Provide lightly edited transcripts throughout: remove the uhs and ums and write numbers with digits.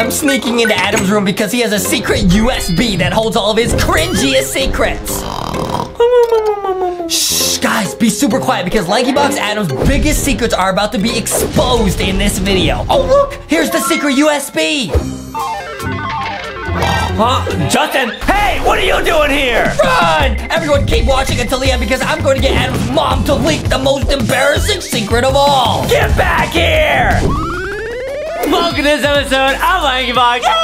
I'm sneaking into Adam's room because he has a secret USB that holds all of his cringiest secrets. Shh, guys, be super quiet because LankyBox Adam's biggest secrets are about to be exposed in this video. Oh, look, here's the secret USB. Huh? Justin, hey, what are you doing here? Run! Everyone keep watching until the end because I'm going to get Adam's mom to leak the most embarrassing secret of all. Get back here! Welcome to this episode of LankyBox. Yeah!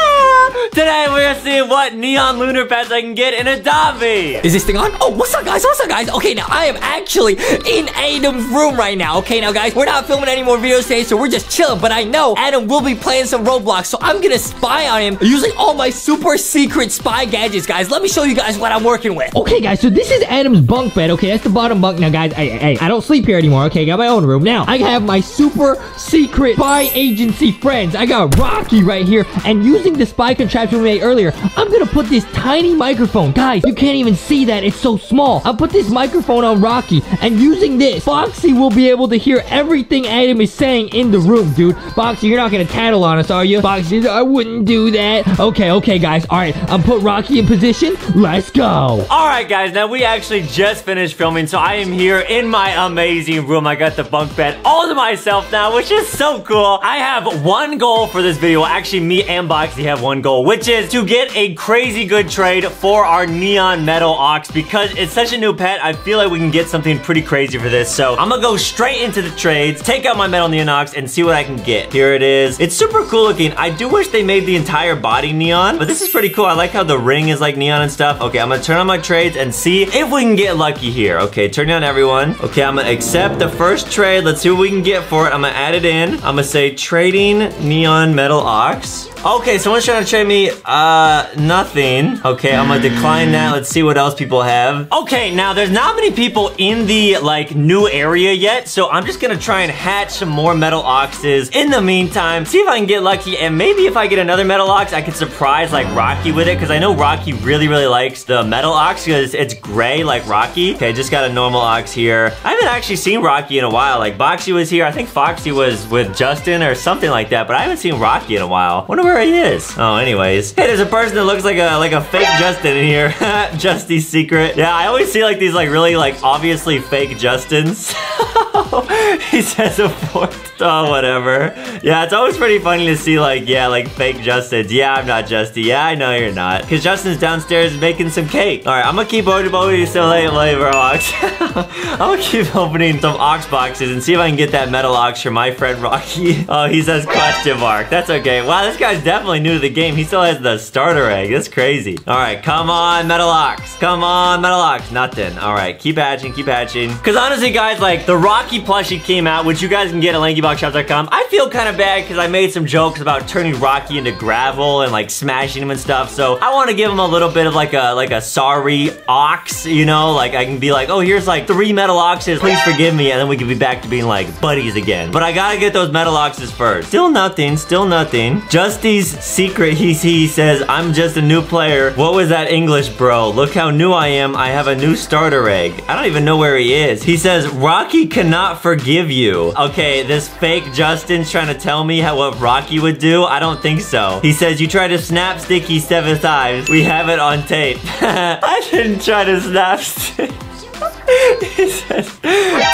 Today we're gonna see what neon lunar pets I can get in Adopt Me. Is this thing on? Oh, what's up, guys? What's up, guys? Okay, now I am actually in Adam's room right now. Okay, now, guys, we're not filming any more videos today, so we're just chilling. But I know Adam will be playing some Roblox, so I'm gonna spy on him using all my super secret spy gadgets, guys. Let me show you guys what I'm working with. Okay, guys, so this is Adam's bunk bed. Okay, that's the bottom bunk. Now, guys, I don't sleep here anymore. Okay, I got my own room now. I have my super secret spy agency friends. I got Rocky right here, and using the spy contraption we made earlier, I'm gonna put this tiny microphone. Guys, you can't even see that. It's so small. I'll put this microphone on Rocky, and using this, Foxy will be able to hear everything Adam is saying in the room, dude. Foxy, you're not gonna tattle on us, are you? Foxy, I wouldn't do that. Okay, guys. Alright, I'm put Rocky in position. Let's go. Alright, guys. Now, we actually just finished filming, so I am here in my amazing room. I got the bunk bed all to myself now, which is so cool. I have one goal for this video. Actually, me and Boxy have one goal, which is to get a crazy good trade for our neon metal ox. Because it's such a new pet, I feel like we can get something pretty crazy for this. So I'm gonna go straight into the trades, take out my metal neon ox, and see what I can get. Here it is. It's super cool looking. I do wish they made the entire body neon, but this is pretty cool. I like how the ring is like neon and stuff. Okay, I'm gonna turn on my trades and see if we can get lucky here. Okay, turn on everyone. Okay, I'm gonna accept the first trade. Let's see what we can get for it. I'm gonna add it in. I'm gonna say trading neon metal ox. Okay, someone's trying to trade me nothing. Okay, I'm gonna decline that. Let's see what else people have. Okay, now there's not many people in the like new area yet, so I'm just gonna try and hatch some more metal oxes in the meantime, see if I can get lucky, and maybe if I get another metal ox, I can surprise like Rocky with it, because I know Rocky really likes the metal ox because it's gray like Rocky. Okay, just got a normal ox here. I haven't actually seen Rocky in a while. Like Boxy was here. I think Foxy was with Justin or something like that, but I haven't seen Rocky in a while. Wonder where he is. Oh, anyways. Hey, there's a person that looks like a fake Justin in here. Justy's secret. Yeah, I always see like these like really like obviously fake Justins. He says a fourth. Oh, whatever. Yeah, it's always pretty funny to see like, yeah, like fake Justins. Yeah, I'm not Justy. Yeah, I know you're not. Because Justin's downstairs making some cake. All right, I'm gonna keep opening some ox boxes and see if I can get that metal ox for my friend Rocky. Oh, he says question mark. That's okay. Wow, this guy's definitely new to the game. He still has the starter egg. That's crazy. All right, come on, metal ox. Come on, metal ox. Nothing. All right, keep hatching, keep hatching. Because honestly, guys, like the Rocky plushie came out, which you guys can get at LankyBoxShop.com. I feel kind of bad because I made some jokes about turning Rocky into gravel and like smashing him and stuff. So I want to give him a little bit of like a sorry ox, you know? Like I can be like, oh, here's like 3 metal oxes. Please forgive me. And then we can be back to being like buddies again. But I gotta get those metal oxes first. Still nothing, still nothing. Justy's secret, he says, I'm just a new player. What was that English, bro? Look how new I am. I have a new starter egg. I don't even know where he is. He says, Rocky cannot forgive you. Okay, this fake Justin's trying to tell me what Rocky would do? I don't think so. He says, you tried to snap Sticky 7 times. We have it on tape. I didn't try to snap Sticky. He says,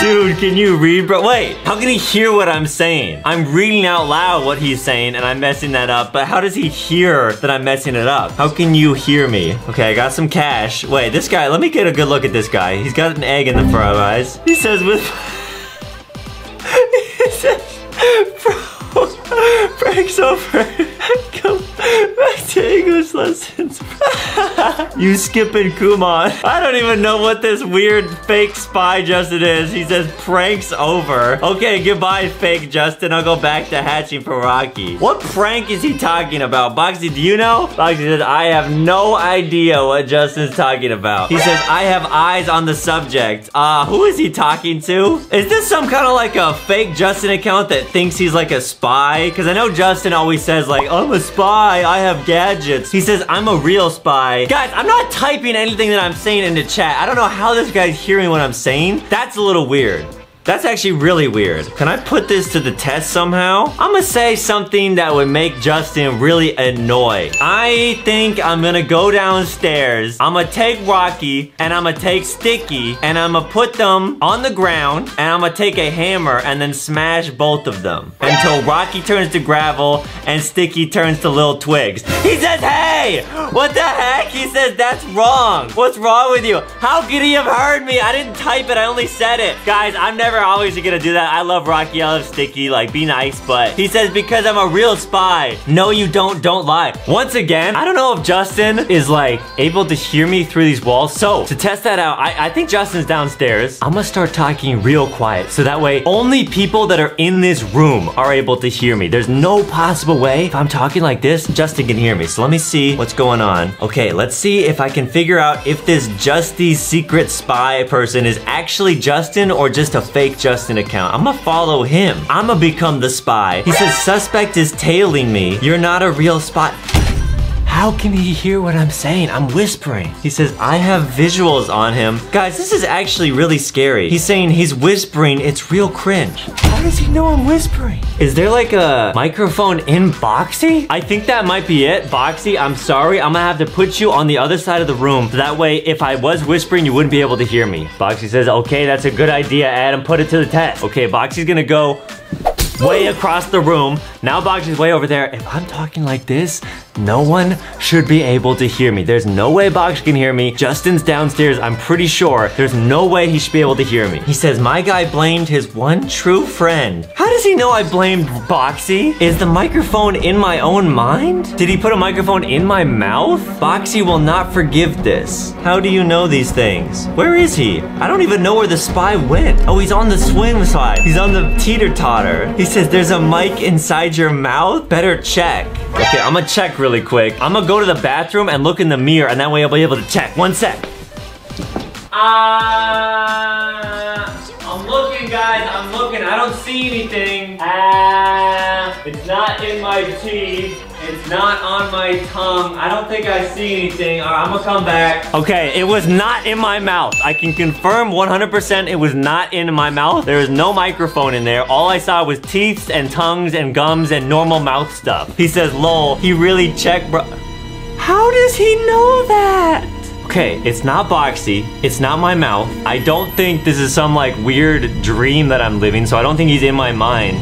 dude, can you read, bro? Wait, how can he hear what I'm saying? I'm reading out loud what he's saying and I'm messing that up, but how does he hear that I'm messing it up? How can you hear me? Okay, I got some cash. Wait, this guy, let me get a good look at this guy. He's got an egg in the front of his eyes. He says, he says, bro, break's over. Come back to English lessons. You skipping Kumon. I don't even know what this weird fake spy Justin is. He says prank's over. Okay, goodbye, fake Justin. I'll go back to hatching for Rocky. What prank is he talking about? Boxy, do you know? Boxy says, I have no idea what Justin's talking about. He says, I have eyes on the subject. Who is he talking to? Is this some kind of like a fake Justin account that thinks he's like a spy? Because I know Justin always says like, I'm a spy, I have gadgets. He says, I'm a real spy. Guys, I'm not typing anything that I'm saying into chat. I don't know how this guy's hearing what I'm saying. That's a little weird. That's actually really weird. Can I put this to the test somehow? I'm gonna say something that would make Justin really annoyed. I think I'm gonna go downstairs. I'm gonna take Rocky and I'm gonna take Sticky and I'm gonna put them on the ground and I'm gonna take a hammer and then smash both of them until Rocky turns to gravel and Sticky turns to little twigs. He says, hey, what the heck? He says, that's wrong. What's wrong with you? How could he have heard me? I didn't type it, I only said it. Guys, I'm never always gonna do that. I love Rocky, I love Sticky, like be nice, but he says because I'm a real spy. No, you don't lie. Once again, I don't know if Justin is like able to hear me through these walls. So to test that out, I think Justin's downstairs. I'm gonna start talking real quiet so that way only people that are in this room are able to hear me. There's no possible way if I'm talking like this, Justin can hear me. So let me see what's going on. Okay, let's see if I can figure out if this Justy secret spy person is actually Justin or just a fake Justin account. I'm gonna follow him. I'm gonna become the spy. He says, suspect is tailing me. You're not a real spy. How can he hear what I'm saying? I'm whispering. He says, I have visuals on him. Guys, this is actually really scary. He's saying he's whispering. It's real cringe. How does he know I'm whispering? Is there like a microphone in Boxy? I think that might be it. Boxy, I'm sorry. I'm gonna have to put you on the other side of the room. That way, if I was whispering, you wouldn't be able to hear me. Boxy says, okay, that's a good idea, Adam. Put it to the test. Okay, Boxy's gonna go way across the room. Now Boxy's way over there. If I'm talking like this, no one should be able to hear me. There's no way Boxy can hear me. Justin's downstairs, I'm pretty sure. There's no way he should be able to hear me. He says, my guy blamed his one true friend. How does he know I blamed Boxy? Is the microphone in my own mind? Did he put a microphone in my mouth? Boxy will not forgive this. How do you know these things? Where is he? I don't even know where the spy went. Oh, he's on the swim side. He's on the teeter-totter. He says, there's a mic inside your mouth? Better check. Okay, I'm gonna check really quick. I'm gonna go to the bathroom and look in the mirror, and that way I'll be able to check. One sec. I'm looking, guys. I'm looking. I don't see anything. It's not in my teeth. It's not on my tongue. I don't think I see anything. All right, I'm gonna come back. Okay, it was not in my mouth. I can confirm 100% it was not in my mouth. There was no microphone in there. All I saw was teeth and tongues and gums and normal mouth stuff. He says, lol, he really checked, bro. How does he know that? Okay, it's not Boxy, it's not my mouth. I don't think this is some like weird dream that I'm living, so I don't think he's in my mind.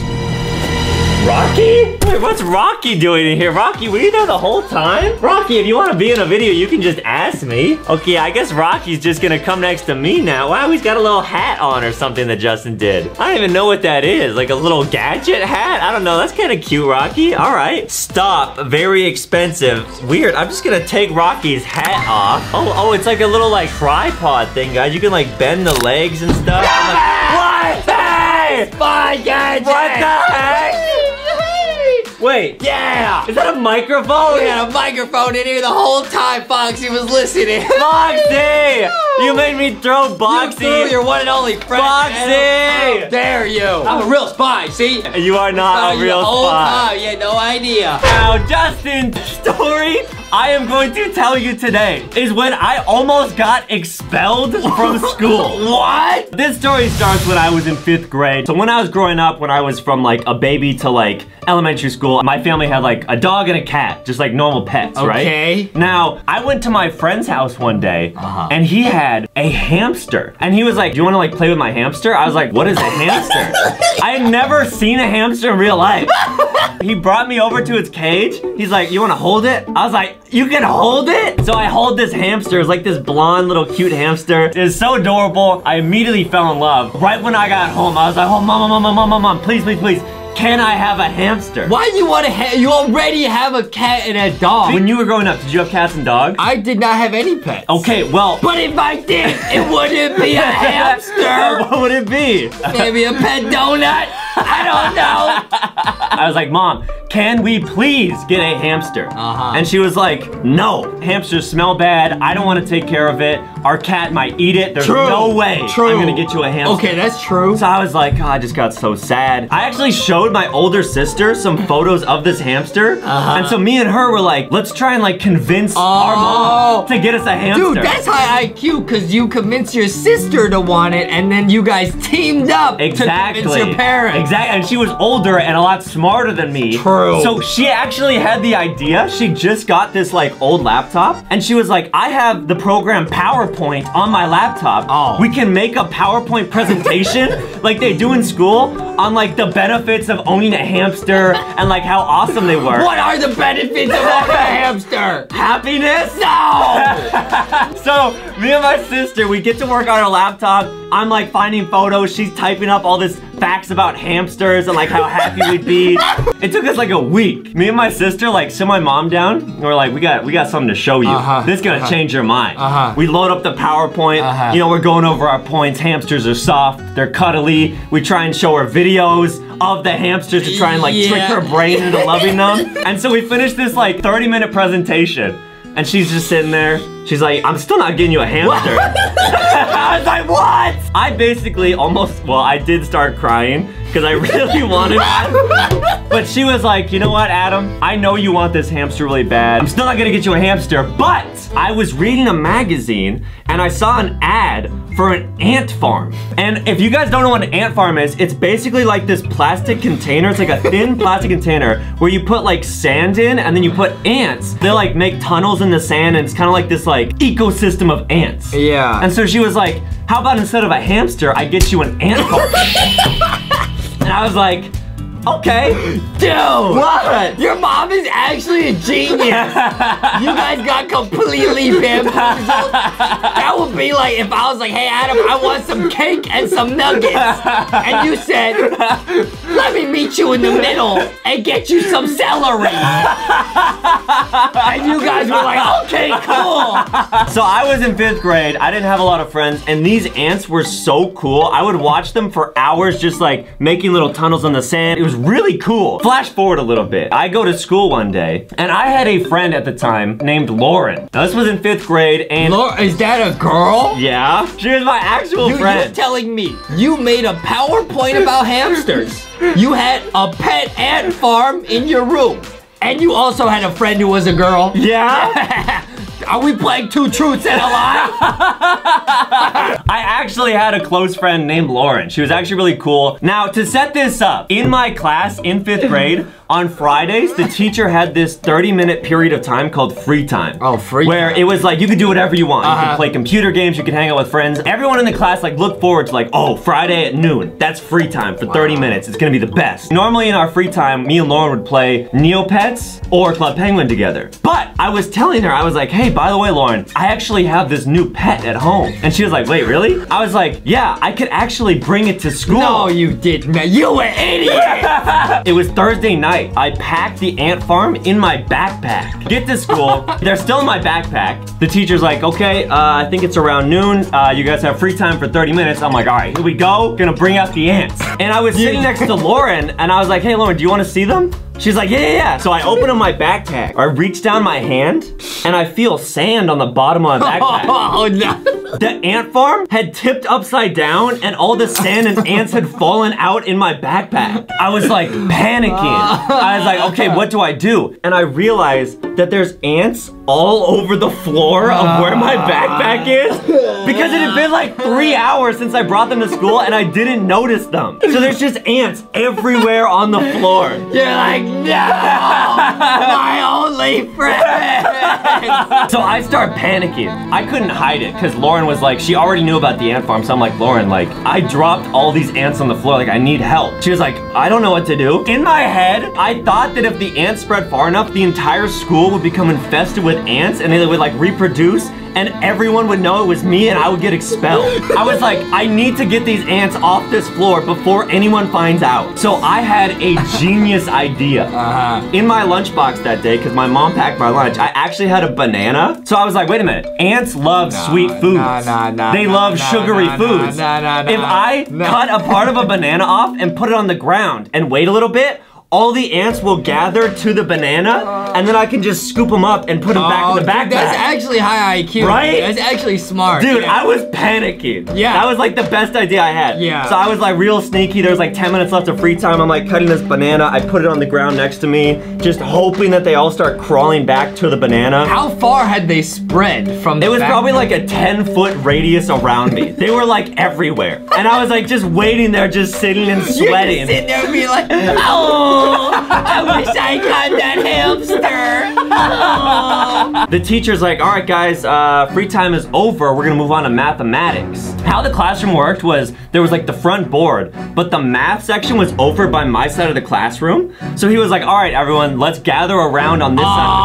Rocky? Wait, what's Rocky doing in here? Rocky, were you there the whole time? Rocky, if you want to be in a video, you can just ask me. Okay, I guess Rocky's just gonna come next to me now. Wow, he's got a little hat on or something that Justin did. I don't even know what that is. Like a little gadget hat? I don't know. That's kind of cute, Rocky. All right. Stop. Very expensive. Weird. I'm just gonna take Rocky's hat off. Oh, it's like a little like tripod thing, guys. You can like bend the legs and stuff. What? Hey! My gadget! What the heck? Wait. Yeah! Is that a microphone? We had a microphone in here the whole time, Foxy was listening. Foxy! You made me throw Boxy. You threw your one and only friend. Foxy! How dare you? I'm a real spy, see? You are not a real spy. You had no idea. Now, Justin's story I am going to tell you today is when I almost got expelled from school. What? This story starts when I was in 5th grade. So when I was growing up, when I was from like a baby to like elementary school, my family had like a dog and a cat, just like normal pets, right? Okay. Now, I went to my friend's house one day and he had a hamster. And he was like, do you wanna like play with my hamster? I was like, what is a hamster? I had never seen a hamster in real life. He brought me over to its cage. He's like, you wanna hold it? I was like, you can hold it? So I hold this hamster. It's like this blonde little cute hamster. It was so adorable. I immediately fell in love. Right when I got home, I was like, oh, mom, please, please, please. Can I have a hamster? Why do you want to? You already have a cat and a dog. When you were growing up, did you have cats and dogs? I did not have any pets. Okay, well. But if I did, it wouldn't be a hamster. What would it be? Maybe a pet donut? I don't know. I was like, Mom, can we please get a hamster? And she was like, no. Hamsters smell bad. I don't want to take care of it. Our cat might eat it. There's no way I'm gonna get you a hamster. Okay, that's true. So I was like, oh, I just got so sad. I actually showed my older sister some photos of this hamster. And so me and her were like, let's try and like convince our mom to get us a hamster. Dude, that's high IQ, because you convinced your sister to want it and then you guys teamed up to convince your parents. Exactly, and she was older and a lot smarter than me. True. So she actually had the idea. She just got this like old laptop and she was like, I have the program PowerPoint on my laptop. We can make a PowerPoint presentation like they do in school on like the benefits of owning a hamster and like how awesome they were. What are the benefits of owning a hamster? Happiness? No! So me and my sister, we get to work on our laptop. I'm like finding photos. She's typing up all this facts about hamsters and like how happy we'd be. It took us like a week. Me and my sister like sent my mom down and we're like, we got something to show you. This is gonna change your mind. We load up the PowerPoint. You know, we're going over our points. Hamsters are soft, they're cuddly. We try and show her videos of the hamsters to try and like trick her brain into loving them. And so we finished this like 30-minute presentation. And she's just sitting there. She's like, I'm still not getting you a hamster. I was like, what? I basically almost, well, I did start crying because I really wanted one. But she was like, you know what, Adam? I know you want this hamster really bad. I'm still not gonna get you a hamster, but I was reading a magazine and I saw an ad for an ant farm. And if you guys don't know what an ant farm is, it's basically like this plastic container. It's like a thin plastic container where you put like sand in and then you put ants. They like make tunnels in the sand and it's kind of like this like ecosystem of ants. Yeah. And so she was like, how about instead of a hamster, I get you an ant farm? And I was like, okay. Dude! What? Your mom is actually a genius! You guys got completely bamboozled. That would be like if I was like, hey Adam, I want some cake and some nuggets. And you said, let me meet you in the middle and get you some celery. And you guys were like, okay, cool. So I was in 5th grade, I didn't have a lot of friends, and these ants were so cool. I would watch them for hours just like making little tunnels in the sand. It was really cool. Flash forward a little bit. I go to school one day, and I had a friend at the time named Lauren. Now, this was in 5th grade, and... is that a girl? Yeah. She was my actual friend. You're telling me you made a PowerPoint about hamsters. You had a pet ant farm in your room, and you also had a friend who was a girl? Yeah. Are we playing 2 truths and a lie? I actually had a close friend named Lauren. She was actually really cool. Now, to set this up, in my class in 5th grade, on Fridays, the teacher had this 30-minute period of time called free time. Oh, free time. Where it was like, you could do whatever you want. You could play computer games, you could hang out with friends. Everyone in the class like looked forward to like, oh, Friday at noon. That's free time for 30 minutes. It's gonna be the best. Normally in our free time, me and Lauren would play Neopets or Club Penguin together. But I was telling her, I was like, hey, by the way, Lauren, I actually have this new pet at home. And she was like, wait, really? I was like, yeah, I could actually bring it to school. No, you didn't. You an idiot. It was Thursday night. I packed the ant farm in my backpack. Get to school, they're still in my backpack. The teacher's like, okay, I think it's around noon. You guys have free time for 30 minutes. I'm like, all right, here we go. Gonna bring out the ants. And I was sitting next to Lauren and I was like, hey, Lauren, do you wanna see them? She's like, yeah. So I open up my backpack. I reach down my hand and I feel sand on the bottom of my backpack. Oh, no. The ant farm had tipped upside down and all the sand and ants had fallen out in my backpack. I was like panicking. I was like, okay, what do I do? And I realized that there's ants all over the floor of where my backpack is because it had been like 3 hours since I brought them to school and I didn't notice them. So there's just ants everywhere on the floor. You're like, no, my only friend. So I start panicking. I couldn't hide it because Lauren was like, she already knew about the ant farm. So I'm like, Lauren, like I dropped all these ants on the floor. Like I need help. She was like, I don't know what to do. In my head, I thought that if the ants spread far enough, the entire school would become infested with ants and they would like reproduce and everyone would know it was me and I would get expelled. I was like, I need to get these ants off this floor before anyone finds out. So I had a genius idea. In my lunchbox that day, because my mom packed my lunch, I actually had a banana. So I was like, wait a minute, ants love sweet foods. They love sugary foods. If I cut a part of a banana off and put it on the ground and wait a little bit, all the ants will gather to the banana, and then I can just scoop them up and put them back in the backpack. Dude, that's actually high IQ. Right? That's actually smart. Dude, yeah. I was panicking. Yeah. That was like the best idea I had. Yeah. So I was like real sneaky. There was like 10 minutes left of free time. I'm like cutting this banana. I put it on the ground next to me, just hoping that they all start crawling back to the banana. How far had they spread from the backpack? It was probably like a 10-foot radius around me. They were like everywhere. And I was like just waiting there, just sitting and sweating. You're just sitting there and being like, oh. I wish I got that hamster. Oh. The teacher's like, all right, guys, free time is over. We're going to move on to mathematics. How the classroom worked was there was like the front board, but the math section was over by my side of the classroom. So he was like, all right, everyone, let's gather around on this side of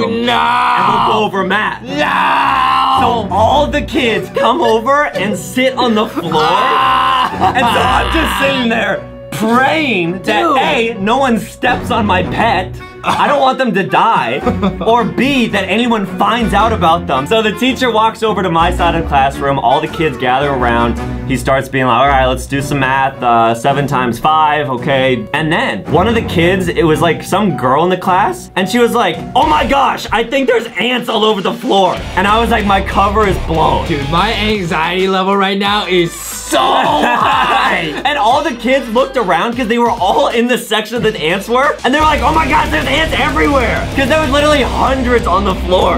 the classroom. No. And we'll go over math. No. So all the kids come over and sit on the floor. And so I'm just sitting there, praying that A, no one steps on my pet, I don't want them to die, or B, that anyone finds out about them. So the teacher walks over to my side of the classroom, all the kids gather around, he starts being like, all right, let's do some math, 7 times 5, okay. And then, one of the kids, it was like some girl in the class, and she was like, oh my gosh, I think there's ants all over the floor. And I was like, my cover is blown. Dude, my anxiety level right now is so high. And all the kids looked around, because they were all in the section that the ants were, and they were like, oh my gosh, there's ants everywhere! Because there was literally hundreds on the floor.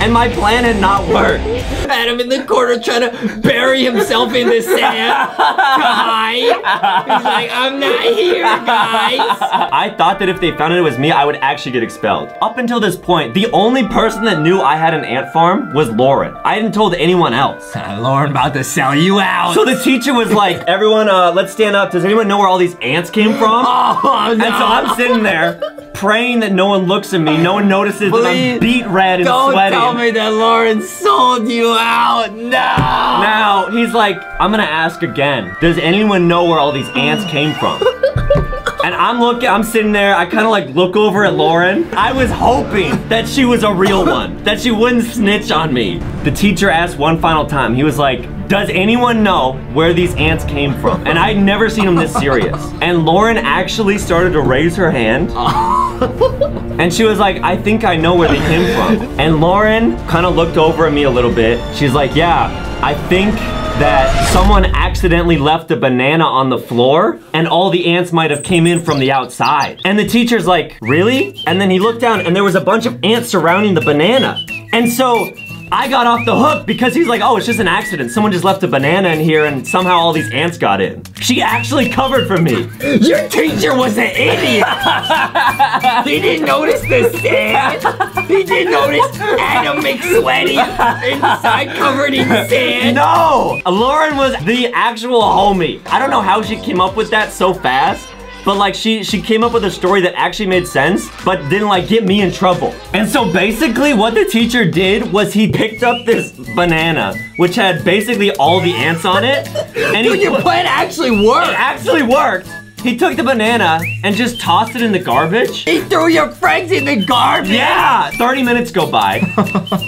And my plan had not worked. Adam in the corner trying to bury himself in the sand to hide. He's like, I'm not here, guys. I thought that if they found it was me, I would actually get expelled. Up until this point, the only person that knew I had an ant farm was Lauren. I hadn't told anyone else. Lauren about to sell you out. So the teacher was like, everyone, let's stand up. Does anyone know where all these ants came from? Oh, no. And so I'm sitting there, praying that no one looks at me, no one notices that I'm beat red and sweating. Don't tell me that Lauren sold you out, no! Now, he's like, I'm gonna ask again, does anyone know where all these ants came from? And I'm sitting there, I kind of like look over at Lauren. I was hoping that she was a real one, that she wouldn't snitch on me. The teacher asked one final time, he was like, does anyone know where these ants came from? And I'd never seen him this serious. And Lauren actually started to raise her hand. And she was like, I think I know where they came from. And Lauren kind of looked over at me a little bit. She's like, yeah, I think that someone accidentally left a banana on the floor and all the ants might have came in from the outside. And the teacher's like, really? And then he looked down and there was a bunch of ants surrounding the banana. And so, I got off the hook because he's like, oh, it's just an accident. Someone just left a banana in here and somehow all these ants got in. She actually covered for me. Your teacher was an idiot. He didn't notice the sand. He didn't notice Adam McSweaty inside covered in sand. No, Lauren was the actual homie. I don't know how she came up with that so fast. But like she came up with a story that actually made sense, but didn't like get me in trouble. And so basically what the teacher did was he picked up this banana, which had basically all the ants on it. And dude, your plan actually worked. It actually worked. He took the banana and just tossed it in the garbage. He threw your friends in the garbage. Yeah, 30 minutes go by.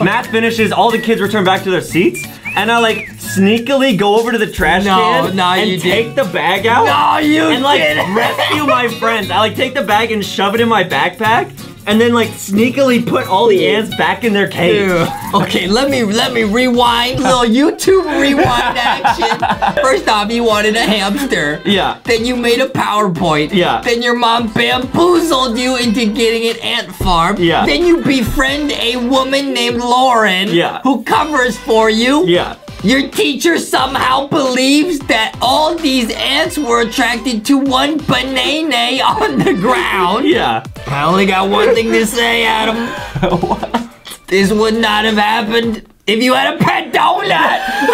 Math finishes, all the kids return back to their seats. And I like sneakily go over to the trash can and take the bag out. No, you didn't. And like rescue my friends. I like take the bag and shove it in my backpack. And then like sneakily put all the ants back in their cage. Okay, let me rewind. Little YouTube rewind action. First off, you wanted a hamster. Yeah. Then you made a PowerPoint. Yeah. Then your mom bamboozled you into getting an ant farm. Yeah. Then you befriend a woman named Lauren. Yeah. Who covers for you. Yeah. Your teacher somehow believes that all these ants were attracted to one banana on the ground. Yeah. I only got one thing to say, Adam. What? This would not have happened if you had a pet donut.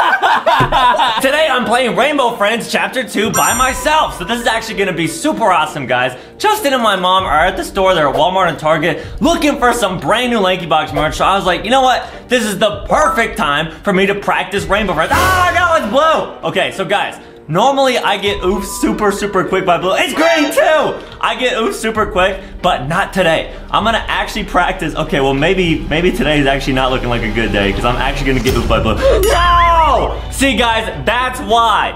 Today I'm playing Rainbow Friends Chapter 2 by myself. So this is actually gonna be super awesome, guys. Justin and my mom are at the store, they're at Walmart and Target, looking for some brand new LankyBox merch. So I was like, you know what? This is the perfect time for me to practice Rainbow Friends. Oh, no, it's blue. Okay, so guys, normally I get oofed super quick by blue. It's green too! I get oofed super quick, but not today. I'm gonna actually practice. Okay, well maybe today is actually not looking like a good day because I'm actually gonna get oofed by blue. No! No! See guys, that's why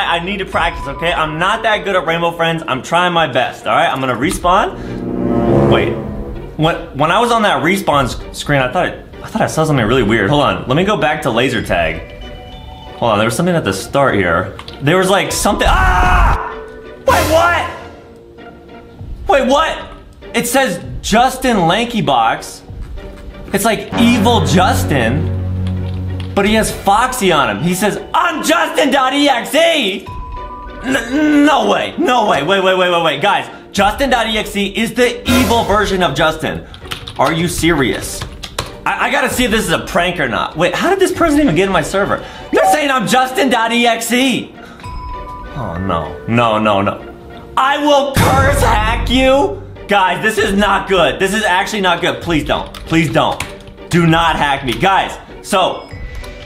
I need to practice, okay? I'm not that good at Rainbow Friends. I'm trying my best, all right? I'm gonna respawn. Wait, when I was on that respawn screen, I thought I saw something really weird. Hold on, let me go back to laser tag. Hold on, there was something at the start here. There was like something, ah! Wait, what? It says Justin LankyBox. It's like evil Justin, but he has Foxy on him. He says, I'm Justin.exe! No way. Wait. Guys, Justin.exe is the evil version of Justin. Are you serious? I gotta see if this is a prank or not. Wait, how did this person even get in my server? They're saying I'm Justin.exe! Oh no. I will curse hack you! Guys, this is not good. This is actually not good. Please don't. Do not hack me. Guys,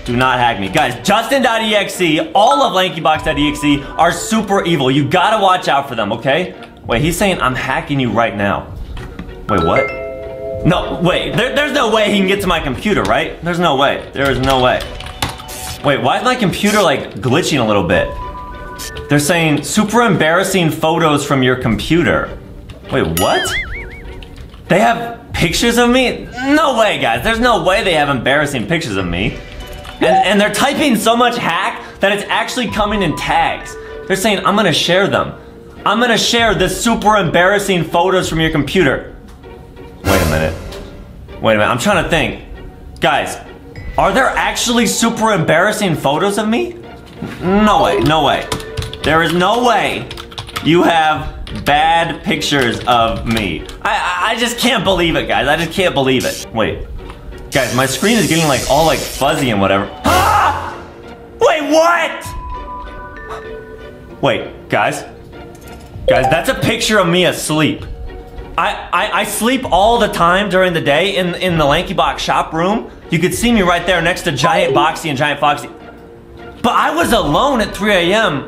do not hack me. Guys, Justin.exe, all of LankyBox.exe are super evil. You gotta watch out for them, okay? Wait, he's saying I'm hacking you right now. Wait, what? No, wait. There's no way he can get to my computer, right? There's no way. There is no way. Wait, why is my computer, like, glitching a little bit? They're saying super embarrassing photos from your computer. Wait, what? They have pictures of me? No way, guys. There's no way they have embarrassing pictures of me. And they're typing so much hack that it's actually coming in tags. They're saying, I'm gonna share them. I'm gonna share the super embarrassing photos from your computer. Wait a minute. I'm trying to think. Guys, are there actually super embarrassing photos of me? No way. There is no way you have bad pictures of me. I just can't believe it, guys. I just can't believe it. Wait. Guys, my screen is getting like all like fuzzy and whatever. Ah! Wait, what? Wait, guys. Guys, that's a picture of me asleep. I sleep all the time during the day in the LankyBox shop room. You could see me right there next to Giant Boxy and Giant Foxy. But I was alone at 3 a.m.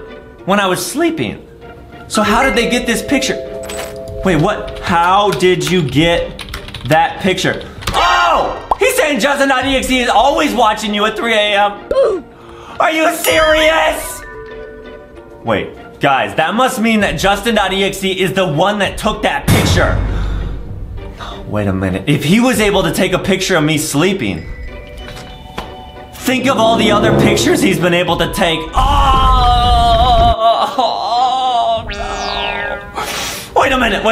when I was sleeping. So how did they get this picture? Wait, what? How did you get that picture? Oh! He's saying Justin.exe is always watching you at 3 a.m. Are you serious? Wait, guys, that must mean that Justin.exe is the one that took that picture. Wait a minute. If he was able to take a picture of me sleeping, think of all the other pictures he's been able to take. Oh! Wait a minute.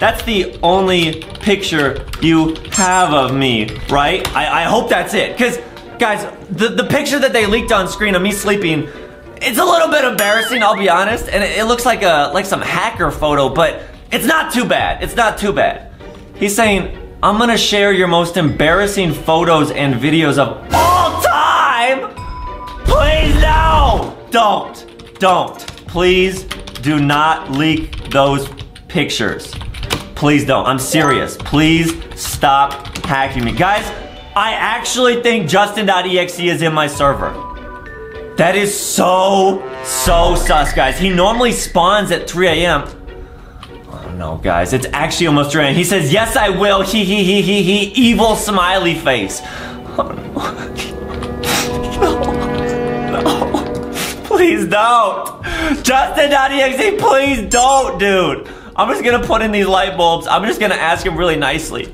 That's the only picture you have of me, right? I hope that's it. Cause guys, the picture that they leaked on screen of me sleeping, it's a little bit embarrassing, I'll be honest. And it looks like some hacker photo, but it's not too bad. He's saying, I'm gonna share your most embarrassing photos and videos of all time. Please no! Don't. Please do not leak those pictures. Please don't. I'm serious. Please stop hacking me. Guys, I actually think Justin.exe is in my server. That is so sus, guys. He normally spawns at 3 a.m. Oh no, guys. It's actually almost 3 a.m. He says, yes, I will. He, evil smiley face. Oh, no. Please don't. Justin.exe, please don't, dude. I'm just gonna put in these light bulbs. I'm just gonna ask him really nicely.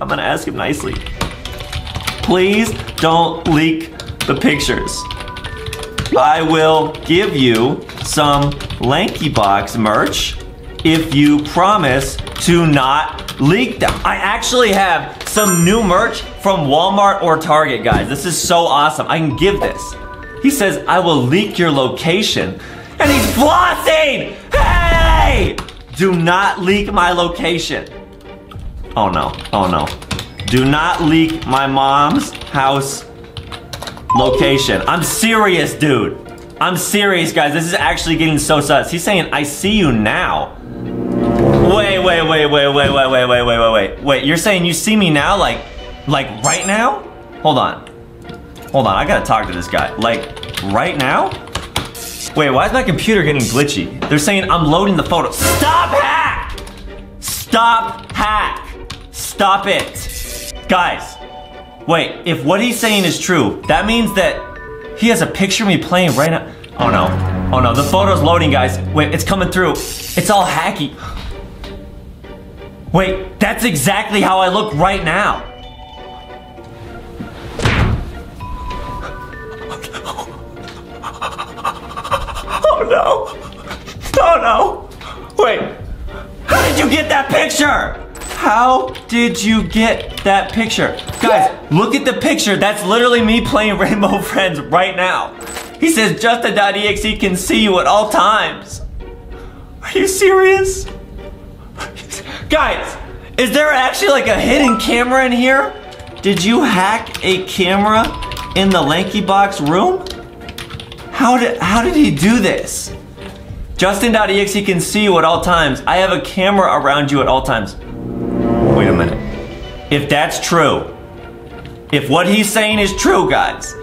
Please don't leak the pictures. I will give you some LankyBox merch if you promise to not leak them. I actually have some new merch from Walmart or Target, guys. This is so awesome. I can give this. He says, I will leak your location. And he's flossing! Hey! Do not leak my location. Oh no. Do not leak my mom's house location. I'm serious, dude. I'm serious, guys. This is actually getting so sus. He's saying, I see you now. Wait. You're saying you see me now? Like right now? Hold on, I gotta talk to this guy. Like, right now? Wait, why is my computer getting glitchy? They're saying I'm loading the photo. Stop hack! Stop it. Guys, wait, if what he's saying is true, that means that He has a picture of me playing right now. Oh no. Oh no. The photo's loading, guys. Wait, it's coming through. It's all hacky. Wait, that's exactly how I look right now. Oh no. Oh no. Wait. How did you get that picture? How did you get that picture? Guys, look at the picture. That's literally me playing Rainbow Friends right now. He says Justin.exe can see you at all times. Are you serious? Guys, is there actually like a hidden camera in here? Did you hack a camera in the LankyBox room? How did he do this? Justin.exe can see you at all times. I have a camera around you at all times. Wait a minute. If that's true, if what he's saying is true, guys,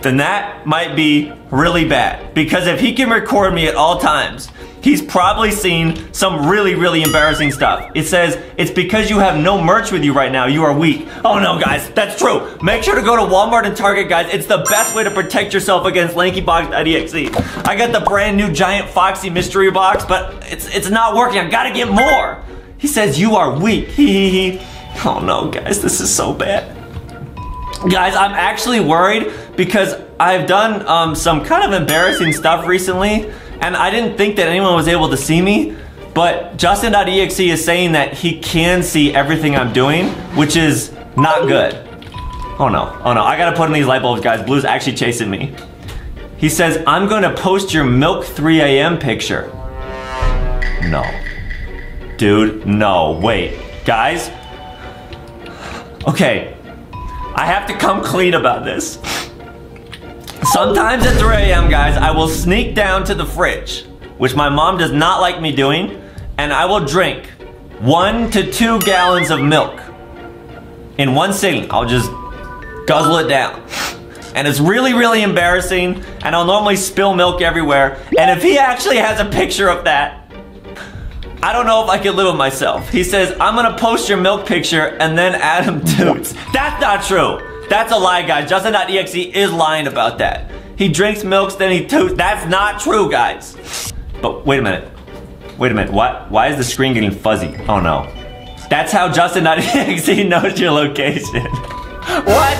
then that might be really bad. Because if he can record me at all times, he's probably seen some really, really embarrassing stuff. It says, it's because you have no merch with you right now, you are weak. Oh no, guys, that's true. Make sure to go to Walmart and Target, guys. It's the best way to protect yourself against LankyBox.exe. I got the brand new giant Foxy mystery box, but it's not working. I gotta get more. He says, you are weak, hee. Oh no, guys, this is so bad. Guys, I'm actually worried because I've done some kind of embarrassing stuff recently. And I didn't think that anyone was able to see me, but Justin.exe is saying that he can see everything I'm doing, which is not good. Oh no, I gotta put in these light bulbs, guys. Blue's actually chasing me. He says, I'm gonna post your milk 3 a.m. picture. No. Dude, no, wait. Guys? Okay, I have to come clean about this. Sometimes at 3 a.m., guys, I will sneak down to the fridge, which my mom does not like me doing, and I will drink 1 to 2 gallons of milk in one sitting. I'll just guzzle it down. And it's really, really embarrassing, and I'll normally spill milk everywhere. And if he actually has a picture of that, I don't know if I can live with myself. He says, I'm gonna post your milk picture, and then Adam dudes. That's not true. That's a lie, guys. Justin.exe is lying about that. He drinks milks, then he toots. That's not true, guys. But wait a minute. Wait a minute. What? Why is the screen getting fuzzy? Oh, no. That's how Justin.exe knows your location. What?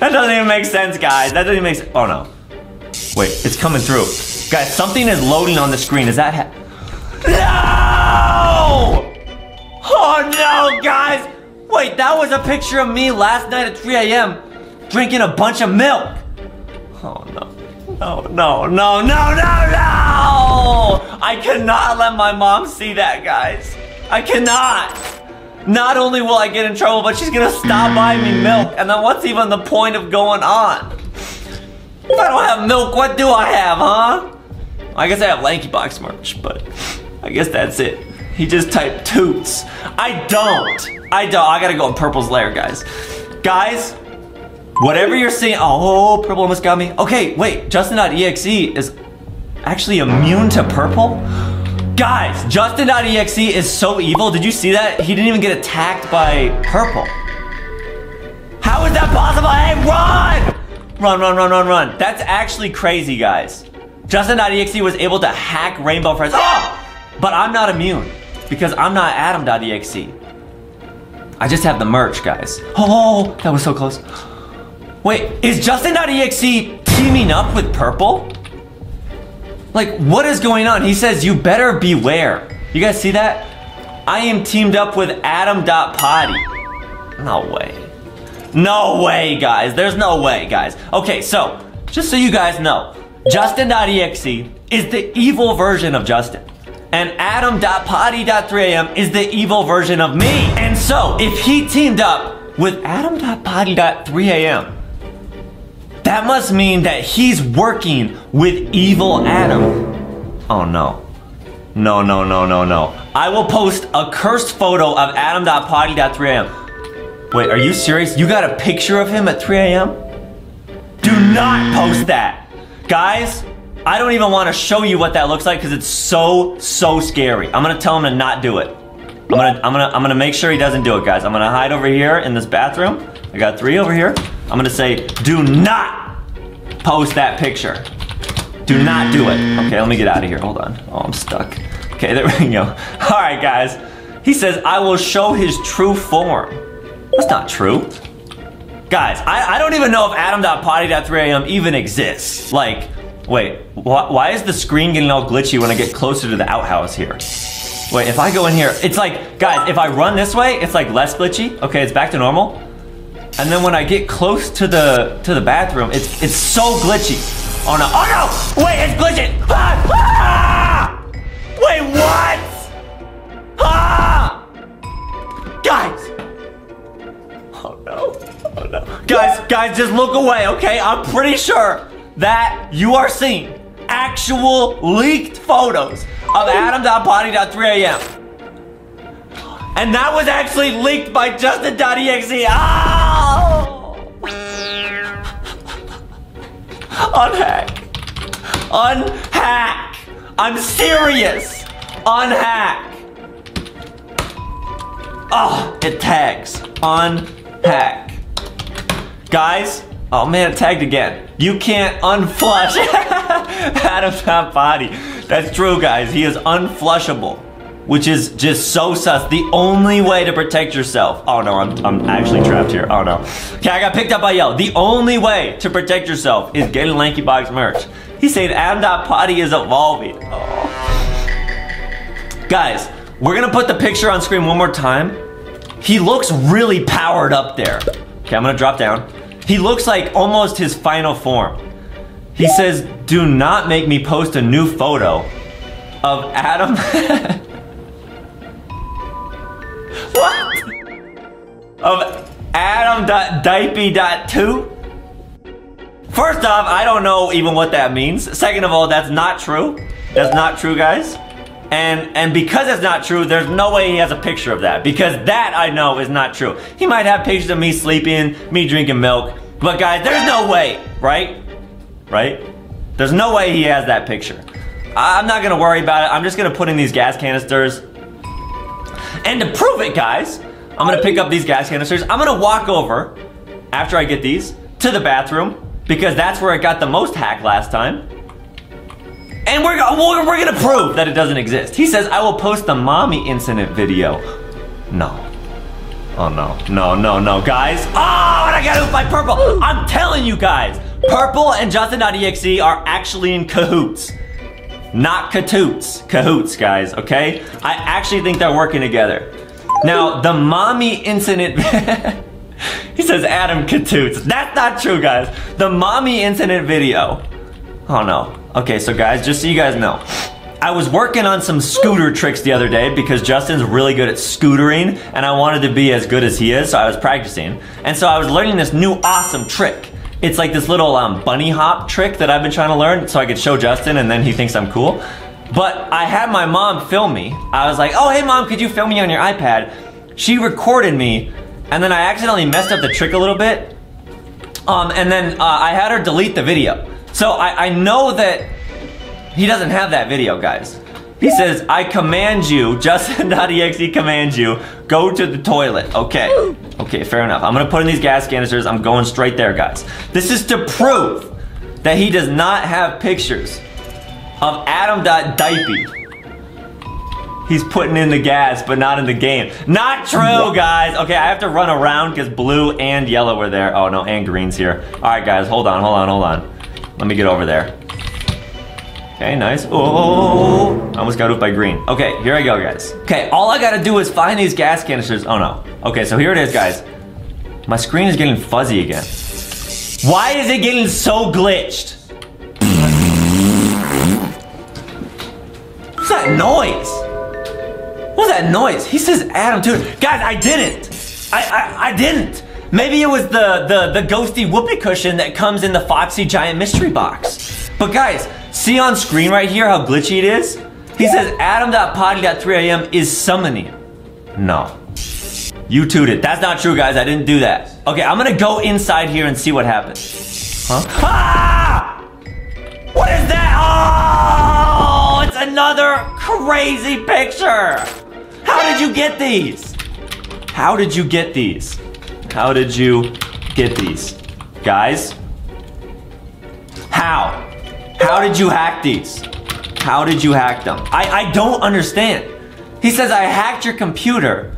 That doesn't even make sense, guys. That doesn't even make sense. Oh, no. Wait, it's coming through. Guys, something is loading on the screen. Is that No! Oh, no, guys! Wait, that was a picture of me last night at 3 a.m. drinking a bunch of milk. Oh, no. No! I cannot let my mom see that, guys. I cannot. Not only will I get in trouble, but she's gonna stop buying me milk. And then what's even the point of going on? If I don't have milk, what do I have, huh? I guess I have LankyBox merch, but I guess that's it. He just typed toots. I don't. I gotta go in Purple's lair, guys. Guys, whatever you're seeing. Oh, Purple almost got me. Okay, wait. Justin.exe is actually immune to Purple? Guys, Justin.exe is so evil. Did you see that? He didn't even get attacked by Purple. How is that possible? Hey, run! Run. That's actually crazy, guys. Justin.exe was able to hack Rainbow Friends. Oh! But I'm not immune because I'm not Adam.exe. I just have the merch, guys. Oh, that was so close. Wait, is Justin.exe teaming up with Purple? Like, what is going on? He says, you better beware. You guys see that? I am teamed up with Adam.potty. No way. No way, guys. There's no way, guys. Okay, so, just so you guys know, Justin.exe is the evil version of Justin. And Adam.potty.3am is the evil version of me. And so, if he teamed up with Adam.potty.3am, that must mean that he's working with evil Adam. Oh no. No. I will post a cursed photo of Adam.potty.3am. Wait, are you serious? You got a picture of him at 3 a.m? Do not post that. Guys, I don't even want to show you what that looks like because it's so scary. I'm gonna tell him to not do it. I'm gonna make sure he doesn't do it, guys. I'm gonna hide over here in this bathroom. I got 3 over here. I'm gonna say, do not post that picture. Do not do it. Okay, let me get out of here. Hold on. Oh, I'm stuck. Okay, there we go. All right, guys. He says, I will show his true form. That's not true. Guys, I don't even know if adam.potty.3am even exists. Like, wait, why is the screen getting all glitchy when I get closer to the outhouse here? Wait, if I go in here, it's like, guys, if I run this way, it's like less glitchy. Okay, it's back to normal. And then when I get close to the bathroom, it's so glitchy. Oh no, oh no! Wait, it's glitching! Ah! Ah! Wait, what? Ah! Guys! Oh no. Oh, no. Guys, just look away, okay? I'm pretty sure that you are seeing actual leaked photos of adam.potty.3am. And that was actually leaked by Justin.exe. Oh! Unhack. Unhack. I'm serious. Unhack. Oh, it tags. Unhack. Guys, oh man, it tagged again. You can't unflush adam.potty. That's true, guys. He is unflushable, which is just so sus. The only way to protect yourself. Oh no, I'm actually trapped here. Oh no. Okay, I got picked up by Yelp. The only way to protect yourself is getting LankyBox merch. He's saying adam.potty is evolving. Oh. Guys, we're gonna put the picture on screen one more time. He looks really powered up there. Okay, I'm gonna drop down. He looks like almost his final form. He says, do not make me post a new photo of Adam. What? Of Adam.dipey.2? First off, I don't know even what that means. Second of all, that's not true. That's not true, guys. And because it's not true, there's no way he has a picture of that, because that I know is not true. He might have pictures of me sleeping, me drinking milk, but guys, there's no way, right? Right? There's no way he has that picture. I'm not gonna worry about it. I'm just gonna put in these gas canisters. And to prove it, guys, I'm gonna pick up these gas canisters. I'm gonna walk over, after I get these, to the bathroom, because that's where it got the most hack last time. And we're gonna prove that it doesn't exist. He says, I will post the mommy incident video. No. Oh no, no, no, no, guys. Oh, and I got oofed by Purple. I'm telling you guys, Purple and Justin.exe are actually in cahoots. Not catoots, cahoots, guys, okay? I actually think they're working together. Now, the mommy incident, he says Adam catoots. That's not true, guys. The mommy incident video, oh no. Okay, so guys, just so you guys know, I was working on some scooter tricks the other day because Justin's really good at scootering and I wanted to be as good as he is, so I was practicing. And so I was learning this new awesome trick. It's like this little bunny hop trick that I've been trying to learn so I could show Justin and then he thinks I'm cool. But I had my mom film me. I was like, oh, hey mom, could you film me on your iPad? She recorded me and then I accidentally messed up the trick a little bit. And then I had her delete the video. So I know that he doesn't have that video, guys. He says, I command you, Justin.exe commands you, go to the toilet. Okay, okay, fair enough. I'm gonna put in these gas canisters. I'm going straight there, guys. This is to prove that he does not have pictures of Adam.dipey. He's putting in the gas, but not in the game. Not true, guys. Okay, I have to run around because blue and yellow are there. Oh no, and green's here. All right, guys, hold on, hold on, hold on. Let me get over there. Okay, nice. Oh, I almost got oofed by green. Okay, here I go, guys. Okay, all I gotta do is find these gas canisters. Oh no. Okay, so here it is, guys. My screen is getting fuzzy again. Why is it getting so glitched? What's that noise? What's that noise? He says Adam, dude. Guys, I didn't. I didn't. Maybe it was the ghosty whoopee cushion that comes in the Foxy giant mystery box. But guys, see on screen right here how glitchy it is? He says adam.potty.3am is summoning. No. You tooted. That's not true, guys. I didn't do that. Okay, I'm gonna go inside here and see what happens. Huh? Ah! What is that? Oh! It's another crazy picture! How did you get these? How did you get these? How did you get these? Guys, How did you hack these? How did you hack them? I don't understand. He says, I hacked your computer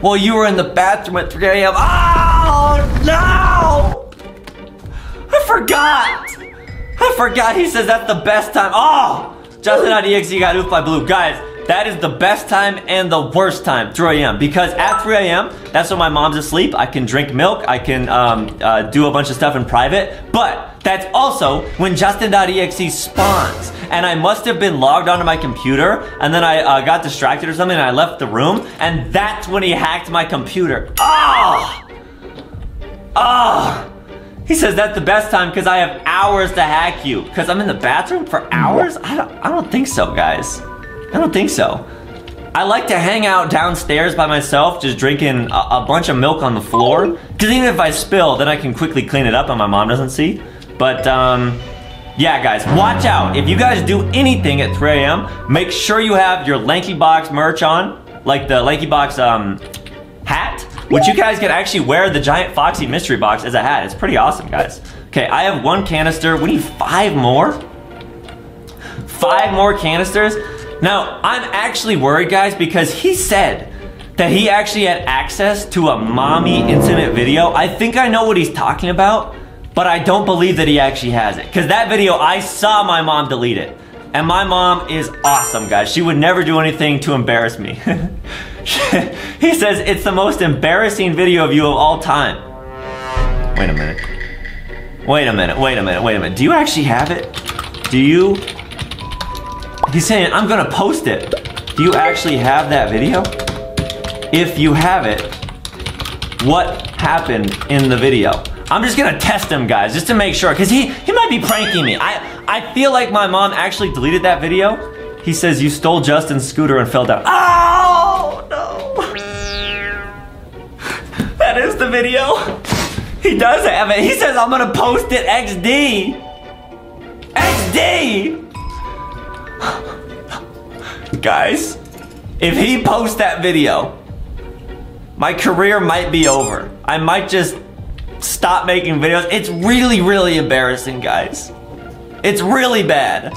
while you were in the bathroom at 3 a.m. Oh, no! I forgot! I forgot. He says, that's the best time. Oh! Justin.exe got oofed by blue. Guys, that is the best time and the worst time, 3 a.m. Because at 3 a.m., that's when my mom's asleep. I can drink milk. I can do a bunch of stuff in private. But that's also when Justin.exe spawns. And I must have been logged onto my computer. And then I got distracted or something and I left the room. And that's when he hacked my computer. Oh! Oh! He says that's the best time because I have hours to hack you. Because I'm in the bathroom for hours? I don't think so, guys. I don't think so. I like to hang out downstairs by myself, just drinking a bunch of milk on the floor. Because even if I spill, then I can quickly clean it up and my mom doesn't see. But, yeah, guys, watch out. If you guys do anything at 3 a.m., make sure you have your LankyBox merch on, like the LankyBox hat, which you guys can actually wear the giant Foxy mystery box as a hat. It's pretty awesome, guys. Okay, I have one canister. We need 5 more. 5 more canisters. Now, I'm actually worried, guys, because he said that he actually had access to a mommy intimate video. I think I know what he's talking about, but I don't believe that he actually has it. Because that video, I saw my mom delete it. And my mom is awesome, guys. She would never do anything to embarrass me. He says, it's the most embarrassing video of you of all time. Wait a minute. Wait a minute, wait a minute, wait a minute. Do you actually have it? Do you? He's saying, I'm gonna post it. Do you actually have that video? If you have it, what happened in the video? I'm just gonna test him, guys, just to make sure, because he might be pranking me. I feel like my mom actually deleted that video. He says, you stole Justin's scooter and fell down. Oh, no. That is the video. He does have it. He says, I'm gonna post it XD. XD. Guys, if he posts that video, my career might be over. I might just stop making videos. It's really, really embarrassing, guys. It's really bad.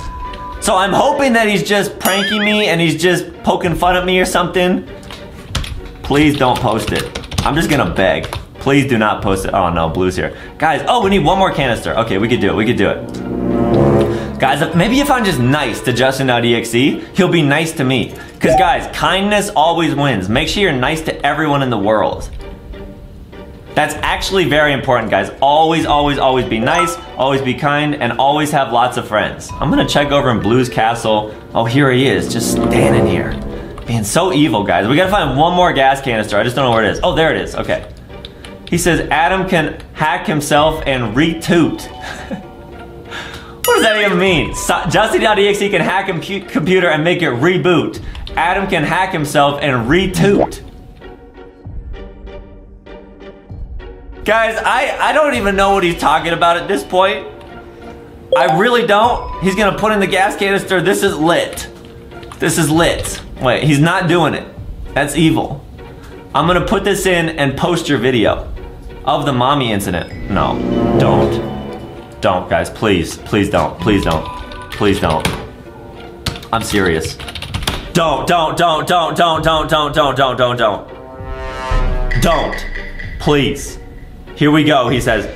So I'm hoping that he's just pranking me and he's just poking fun at me or something. Please don't post it. I'm just gonna beg. Please do not post it. Oh no, Blue's here. Guys, oh, we need one more canister. Okay, we could do it, we could do it. Guys, maybe if I'm just nice to Justin.exe, he'll be nice to me. Because guys, kindness always wins. Make sure you're nice to everyone in the world. That's actually very important, guys. Always, always, always be nice, always be kind, and always have lots of friends. I'm gonna check over in Blue's castle. Oh, here he is, just standing here. Being so evil, guys. We gotta find one more gas canister. I just don't know where it is. Oh, there it is, okay. He says, Adam can hack himself and retoot. What does that even mean? So, Justin.exe can hack a computer and make it reboot. Adam can hack himself and retoot. Guys, I don't even know what he's talking about at this point. I really don't. He's gonna put in the gas canister. This is lit. This is lit. Wait, he's not doing it. That's evil. I'm gonna put this in and post your video of the mommy incident. No, don't. Don't, guys, please, please don't, please don't, please don't. I'm serious. Don't. Please. Here we go, he says.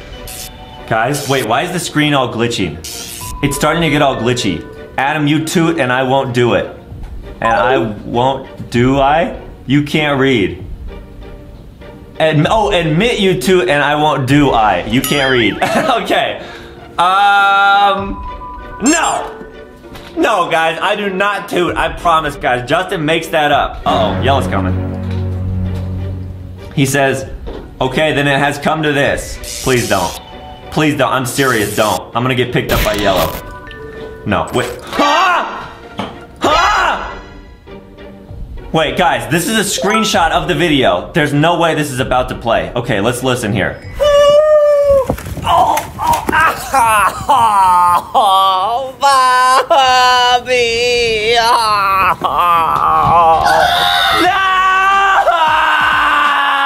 Guys, wait, why is the screen all glitching? It's starting to get all glitchy. Adam, you toot and I won't do it. And I won't, do I? You can't read. Admit you toot and I won't do I. You can't read. Okay. No! No, guys, I do not toot, I promise, guys. Justin makes that up. Uh-oh, yellow's coming. He says, okay, then it has come to this. Please don't. Please don't, I'm serious, don't. I'm gonna get picked up by yellow. No, wait. Ah! Ah! Wait, guys, this is a screenshot of the video. There's no way this is about to play. Okay, let's listen here. Oh! Oh, Bobby! Oh. No!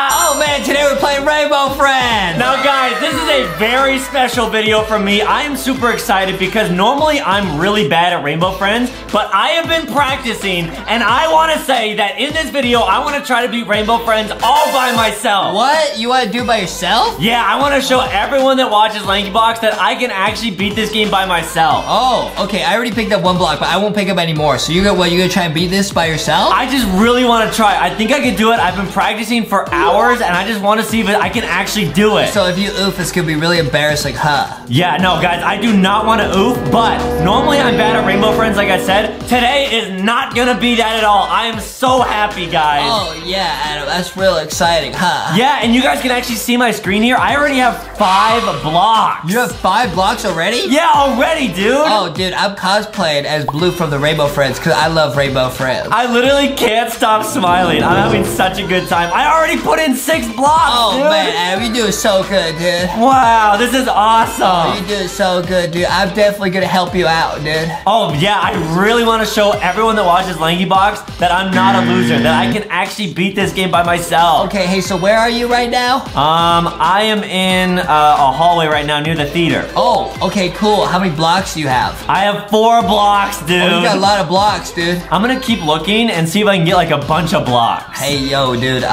Oh man, today we're playing Rainbow Friends! Now guys, this is a a very special video from me. I am super excited because normally I'm really bad at Rainbow Friends, but I have been practicing, and I want to say that in this video, I want to try to beat Rainbow Friends all by myself. What? You want to do it by yourself? Yeah, I want to show everyone that watches LankyBox that I can actually beat this game by myself. Oh, okay. I already picked up one block, but I won't pick up any more. So you gonna try and beat this by yourself? I just really want to try. I think I could do it. I've been practicing for hours, and I just want to see if I can actually do it. So if you oof, it's gonna be really embarrassing, huh? Yeah, no, guys, I do not want to oof, but normally I'm bad at Rainbow Friends, like I said. Today is not gonna be that at all. I am so happy, guys. Oh, yeah, Adam, that's real exciting, huh? Yeah, and you guys can actually see my screen here. I already have 5 blocks. You have 5 blocks already? Yeah, already, dude. Oh, dude, I'm cosplaying as Blue from the Rainbow Friends because I love Rainbow Friends. I literally can't stop smiling. I'm having such a good time. I already put in 6 blocks, dude. Oh, man, Adam, you do so good, dude. Wow, this is awesome. Oh, you do so good, dude. I'm definitely going to help you out, dude. Oh, yeah, I really want to show everyone that watches LankyBox that I'm not a loser, that I can actually beat this game by myself. Okay, hey, so where are you right now? I am in a hallway right now near the theater. Oh, okay, cool. How many blocks do you have? I have 4 blocks, dude. Oh, you got a lot of blocks, dude. I'm going to keep looking and see if I can get, like, a bunch of blocks. Hey, yo, dude,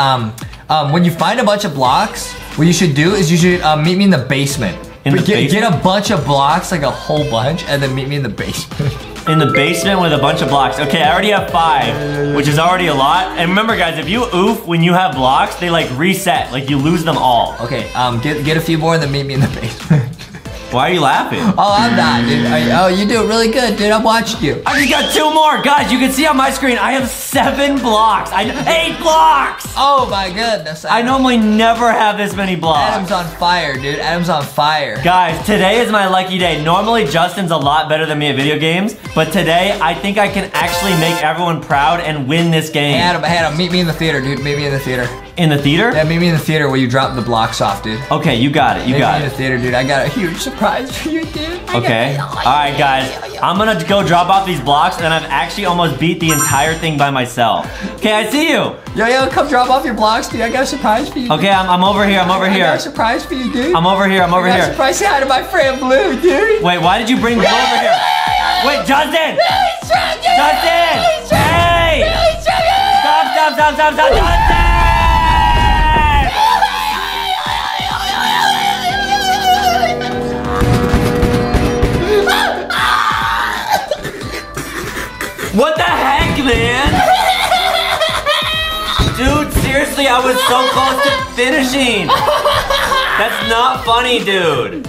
when you find a bunch of blocks, what you should do is you should meet me in the basement. Get a bunch of blocks, like a whole bunch, and then meet me in the basement. In the basement with a bunch of blocks. Okay, I already have 5, which is already a lot. And remember, guys, if you oof when you have blocks, they like reset, like you lose them all. Okay, get a few more and then meet me in the basement. Why are you laughing? Oh, I'm not, dude. Oh, you do really good, dude. I'm watching you. I just got 2 more. Guys, you can see on my screen, I have 7 blocks. 8 blocks. Oh, my goodness. I normally never have this many blocks. Adam's on fire, dude. Adam's on fire. Guys, today is my lucky day. Normally, Justin's a lot better than me at video games, but today, I think I can actually make everyone proud and win this game. Hey, Adam, meet me in the theater, dude. Meet me in the theater. In the theater? Yeah, meet me in the theater where you drop the blocks off, dude. Okay, you got it. Meet me in the theater, dude. I got a huge surprise for you, dude. Okay. All right, guys. I'm going to go drop off these blocks, and I've actually almost beat the entire thing by myself. Okay, I see you. Yo, come drop off your blocks, dude. I got a surprise for you, dude. Okay, I'm over here. I'm over here. I got a surprise for you, dude. I'm over here. I'm over here. I got a surprise. Say hi to my friend Blue, dude. Wait, why did you bring Blue over here? Wait, Justin. Justin. Hey. Stop, Justin. What the heck, man? Dude, seriously, I was so close to finishing. That's not funny, dude.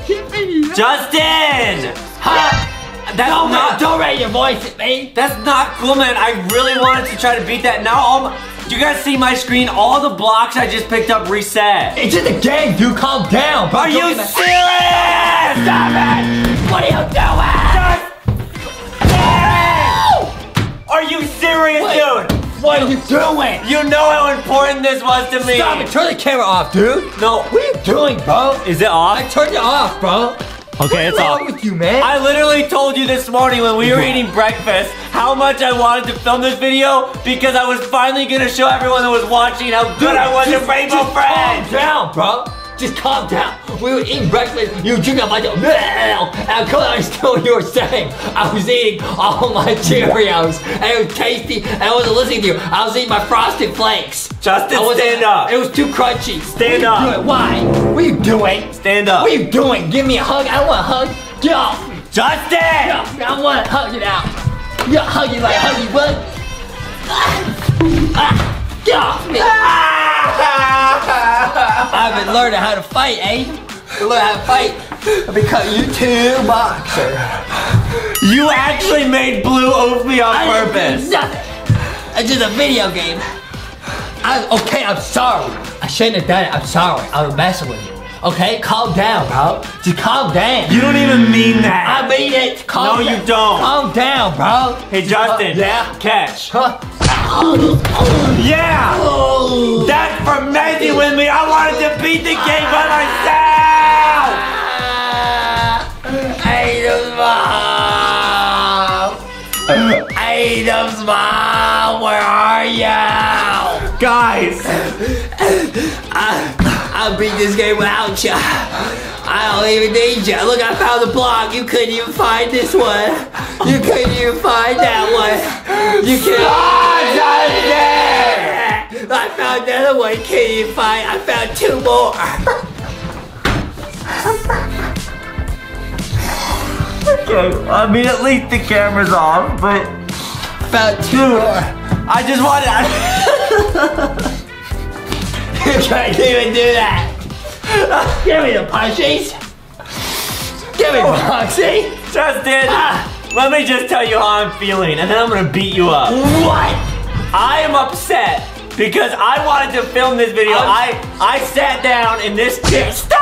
Justin! Huh? That's don't raise your voice at me. That's not cool, man. I really wanted to try to beat that. Now all my... Do you guys see my screen? All the blocks I just picked up reset. It's in the game, dude. Calm down. Are you serious? Stop it! What are you doing? Just Are you serious, dude? What are you doing? You know how important this was to me. Stop it. Turn the camera off, dude. No. What are you doing, bro? Is it off? I turned it off, bro. Okay, it's off. What's wrong with you, man? I literally told you this morning when we were eating breakfast how much I wanted to film this video because I was finally going to show everyone that was watching how good I was at Rainbow Friends. Calm down, bro. Just calm down. We were eating breakfast. You drink up my milk. I couldn't understand what you were saying. I was eating all my Cheerios. And it was tasty. And I wasn't listening to you. I was eating my Frosted Flakes. Justin, stand up. It was too crunchy. Stand up. Why? What are you doing? Stand up. What are you doing? Give me a hug. I don't want a hug. Get off. Justin! I want to hug you now. You hug you like hug you would. Get off me. I've been learning how to fight, eh? Learn how to fight. I've been cutting you 2 boxer. You actually made Blue off me on purpose. Nothing. It's just a video game. Okay, I'm sorry. I shouldn't have done it. I'm sorry. I was messing with you. Okay, calm down, bro. Just calm down. You don't even mean that. I mean it. Calm down. No, you don't. Calm down, bro. Hey, Justin. Yeah. Catch. Huh? Yeah! Oh. That's for messing with me! I wanted to beat the game by myself! Adam's mom! Adam's mom, where are you? Guys! I I'll beat this game without ya. I don't even need ya. Look, I found the block. You couldn't even find this one. You couldn't even find that one. You can't. Oh, I found another one. You can't even find. I found two more. Okay, I mean, at least the camera's off, but about two. I just wanted. You can't even do that. Give me the punchies. Give me the Boxy. Justin, let me just tell you how I'm feeling, and then I'm gonna beat you up. What? I am upset because I wanted to film this video. I sat down in this chair. Stop!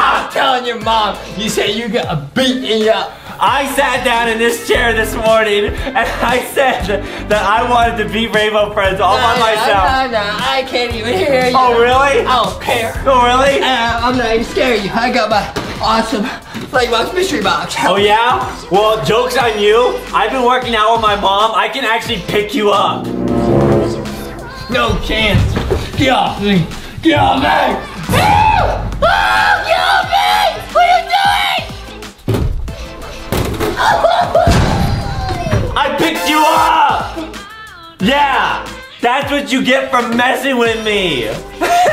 I'm telling your mom, you said you got a beating up. I sat down in this chair this morning and I said that I wanted to beat Rainbow Friends all by myself. No, I can't even hear you. Oh, really? I don't care. Oh, really? I'm not even scared of you. I got my awesome LankyBox mystery box. Oh, yeah? Well, joke's on you. I've been working out with my mom. I can actually pick you up. No chance. Get off me. Get off me. Oh, you open! What are you doing? I picked you up! Yeah! That's what you get for messing with me! Get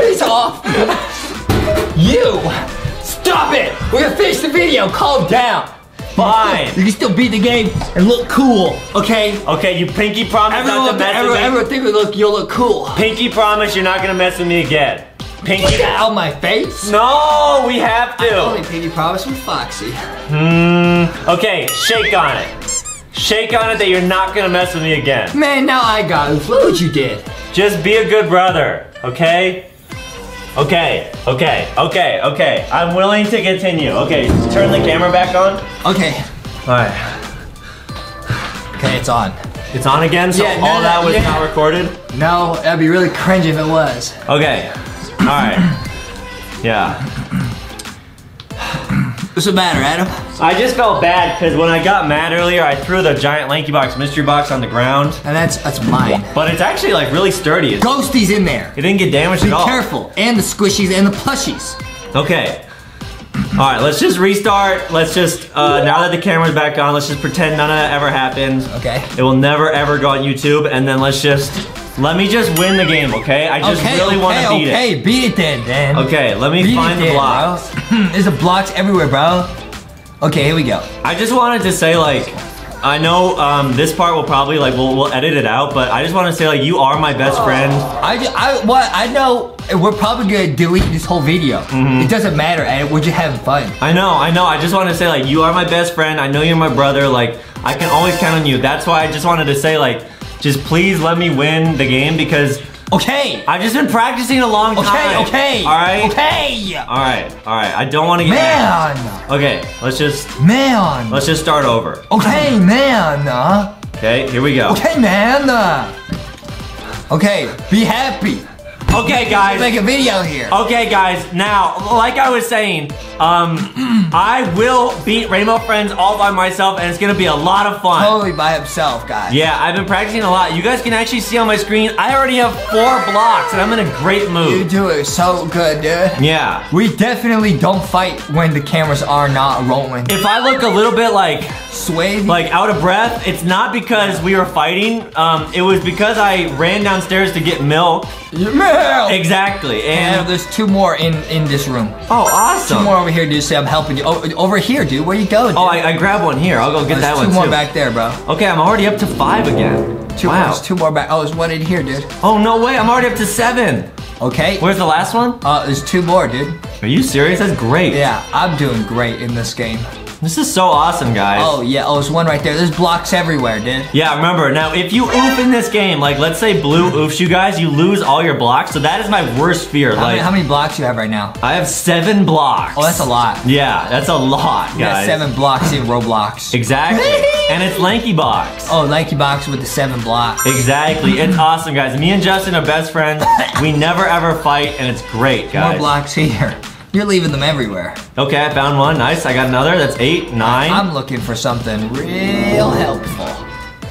this off! You! Stop it! We're gonna finish the video! Calm down! Fine. You can still beat the game and look cool, okay? Okay, you pinky promise not to mess with me. Everyone think we look, you'll look cool. Pinky promise you're not gonna mess with me again. Pinky. Get that out of my face? No, we have to. I only pinky promise with Foxy. Okay, shake on it. Shake on it that you're not gonna mess with me again. Man, now I got it. Look what you did. Just be a good brother, okay? Okay. I'm willing to continue. Okay, turn the camera back on. Okay. Alright. Okay, it's on. It's on again? So yeah, all that was not recorded? No, that'd be really cringe if it was. Okay. Alright. Yeah. What's the matter, Adam? I just felt bad because when I got mad earlier, I threw the giant LankyBox mystery box on the ground. And that's mine. But it's actually like really sturdy. Ghosty's in there. It didn't get damaged at all. Be careful. And the squishies and the plushies. Okay. All right, let's just restart. Let's just, now that the camera's back on, let's just pretend none of that ever happened. Okay. It will never ever go on YouTube. And then let's just, let me just win the game, okay? I just really want to beat it. Okay, beat it then, Dan. Okay, let me find the blocks. There's blocks everywhere, bro. Okay, here we go. I just wanted to say, like, I know this part will probably, like, we'll edit it out, but I just want to say, like, you are my best friend. I know we're probably going to delete this whole video. It doesn't matter, and we're just having fun. I know. I just want to say, like, you are my best friend. I know you're my brother. Like, I can always count on you. That's why I just wanted to say, like, just please let me win the game because I've just been practicing a long time. All right. I don't want to get mad. Okay, let's just let's just start over. Okay, man. Okay, here we go. Okay, man. Okay, be happy. Okay, guys. Make a video here. Okay, guys. Now, like I was saying, I will beat Rainbow Friends all by myself, and it's gonna be a lot of fun. Totally by himself, guys. Yeah, I've been practicing a lot. You guys can actually see on my screen, I already have 4 blocks, and I'm in a great mood. You do it so good, dude. Yeah. We definitely don't fight when the cameras are not rolling. If I look a little bit like swayed, like out of breath, it's not because we were fighting. It was because I ran downstairs to get milk. Exactly, and there's 2 more in this room. Oh, awesome. 2 more over here, dude. Say I'm helping you. Oh, over here, dude. Where you going? Dude? Oh, I grabbed one here. I'll go get that one too. 2 more back there, bro. Okay, I'm already up to 5 again. Wow. 2 more back. Oh, there's 1 in here, dude. Oh no way! I'm already up to 7. Okay. Where's the last one? There's 2 more, dude. Are you serious? That's great. Yeah, I'm doing great in this game. This is so awesome, guys. Oh, yeah. Oh, there's 1 right there. There's blocks everywhere, dude. Yeah, remember. Now, if you oof in this game, like, let's say Blue oofs you guys, you lose all your blocks. So that is my worst fear. Like, how many blocks you have right now? I have 7 blocks. Oh, that's a lot. Yeah, that's a lot, guys. You got 7 blocks in Roblox. Exactly. And it's LankyBox. Oh, LankyBox with the 7 blocks. Exactly. It's awesome, guys. Me and Justin are best friends. We never, ever fight, and it's great, guys. More blocks here. You're leaving them everywhere. Okay, I found 1. Nice. I got another. That's 8, 9. I'm looking for something real helpful.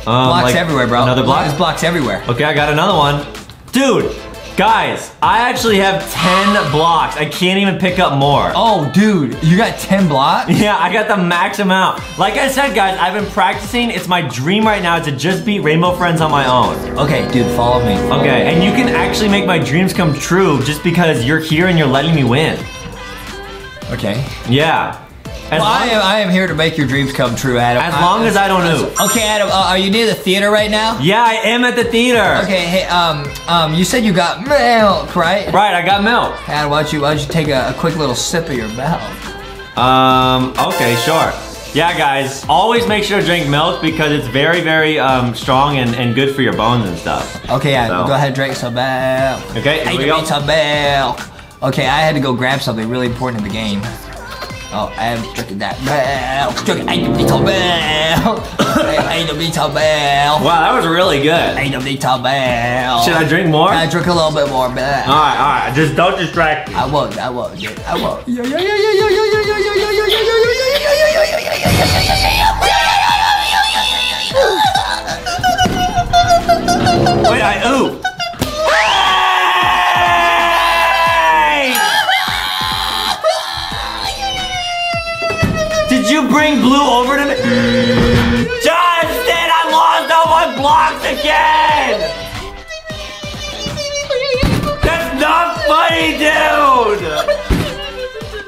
Blocks like everywhere, bro. Another block? There's blocks everywhere. Okay, I got another one. Dude, guys, I actually have 10 blocks. I can't even pick up more. Oh, dude, you got 10 blocks? Yeah, I got the max amount. Like I said, guys, I've been practicing. It's my dream right now to just beat Rainbow Friends on my own. Okay, dude, follow me. Okay, and you can actually make my dreams come true just because you're here and you're letting me win. Okay. Yeah. Well, I am here to make your dreams come true, Adam. As long as I don't know. Okay, Adam, are you near the theater right now? Yeah, I am at the theater. Okay, hey, you said you got milk, right? Right, I got milk. Adam, why don't you take a quick little sip of your milk? Okay, sure. Yeah, guys, always make sure to drink milk because it's very, very strong and good for your bones and stuff. Okay, Adam, so go ahead and drink some milk. Okay, here we go. Some milk. Okay, I had to go grab something really important in the game. Oh, I'm drinking that milk. Wow, that was really good. Should I drink more? I drink a little bit more milk. All right. Just don't distract me. I won't, dude. I won't. Wait, I ooh. Did you bring blue over to me? Justin, I lost all my blocks again! That's not funny,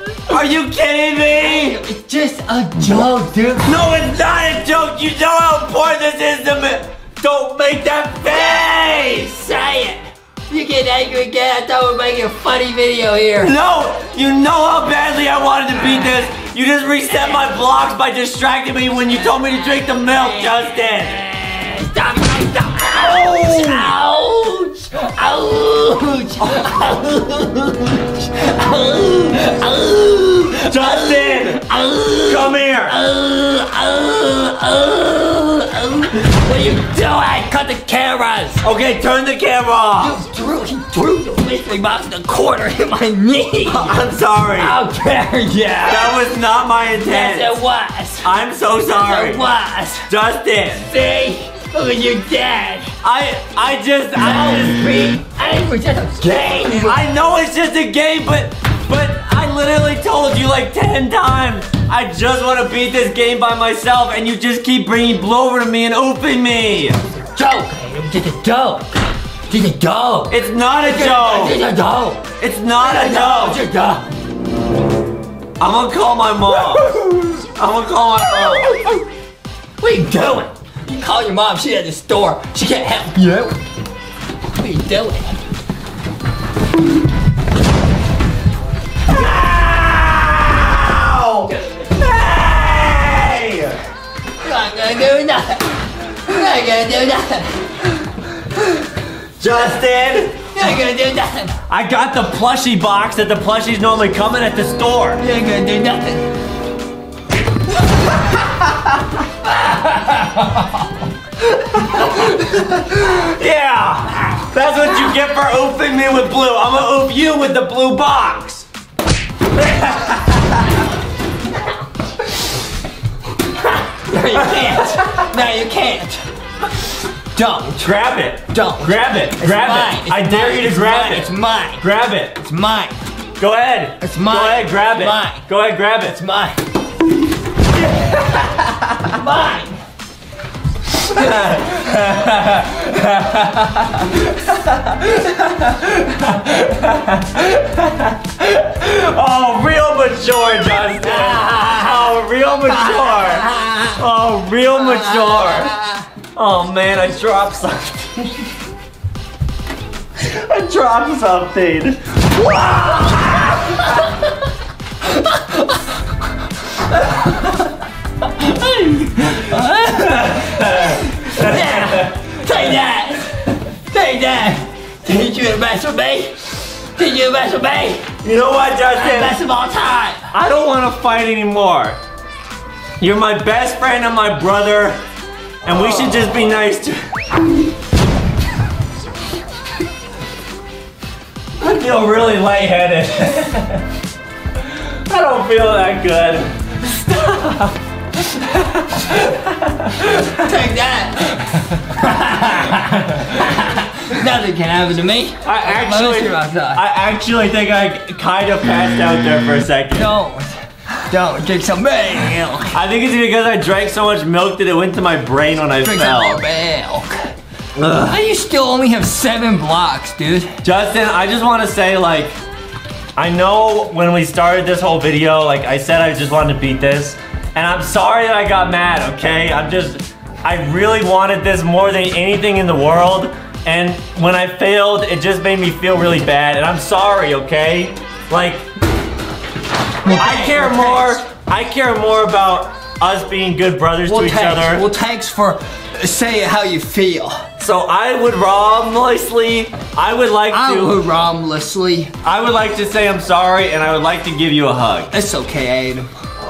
dude! Are you kidding me? It's just a joke, dude. No, it's not a joke. You know how important this is to me. Don't make that face! Say it. You get angry again. I thought we were making a funny video here. No, you know how badly I wanted to beat this. You just reset my blocks by distracting me when you told me to drink the milk, Justin. Stop. Ouch. Ouch. Ouch. Ouch. Justin, come here. What are you doing? Cut the cameras. Okay, turn the camera off. He threw the mystery box in the corner, hit my knee. I'm sorry. Okay, yeah. That was not my intent. Yes, it was. I'm so sorry. Yes, it was. Justin. See? Look at your dad. I was just a game. I know it's just a game, but I literally told you like 10 times. I just want to beat this game by myself, and you just keep bringing blue over to me and ooping me. Joke. It's a joke. It's a dope. It's not a dope. It's a dope. It's not a dope. It's a dope. I'm gonna call my mom. What are you doing? You call your mom. She's at the store. She can't help you. What are you doing? Ow! Hey! I'm not gonna do nothing. Justin! You ain't gonna do nothing. I got the plushie box that the plushies normally come in at the store. You ain't gonna do nothing. Yeah! That's what you get for oofing me with blue. I'm gonna oof you with the blue box. No, you can't. Don't. Grab it. Don't. Grab it. Grab it. I dare you to grab it. It's mine. Grab it. It's mine. Go ahead. It's mine. Go ahead, grab it. Mine. Go ahead, grab it. It's mine. Mine. Oh, real mature, Justin. Oh, real mature. Oh, real mature. Oh man, I dropped something. I dropped something. Take that. Did you mess with me? You know what, Justin? Best of all time. I don't want to fight anymore. You're my best friend and my brother. And we should just be nice to... I feel really lightheaded. I don't feel that good. Stop! Take that! Nothing can happen to me. I actually think I kind of passed out there for a second. Don't drink some milk. I think it's because I drank so much milk that it went to my brain when I fell. Drink some milk. Ugh. How do you still only have 7 blocks, dude? Justin, I just want to say, like, I know when we started this whole video, like, I said I just wanted to beat this. And I'm sorry that I got mad, okay? I really wanted this more than anything in the world. And when I failed, it just made me feel really bad. And I'm sorry, okay? Like, I care more about us being good brothers to each other. Well, thanks for saying how you feel. So I would like to say I'm sorry, and I would like to give you a hug. It's okay, Adam. Oh.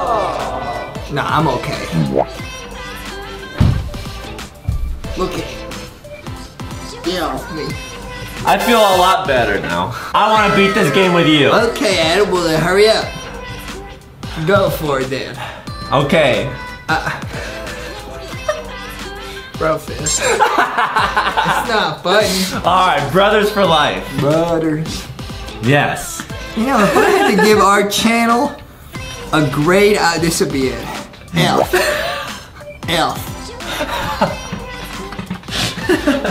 No, I'm okay. Look at you. Get off me. I feel a lot better now. I want to beat this game with you. Okay, Adam, well then hurry up. Go for it then. Okay. Bro fist. It's not funny. Alright, brothers for life. Brothers. Yes. You know, if I had to give our channel a grade, this would be it. Elf. Elf.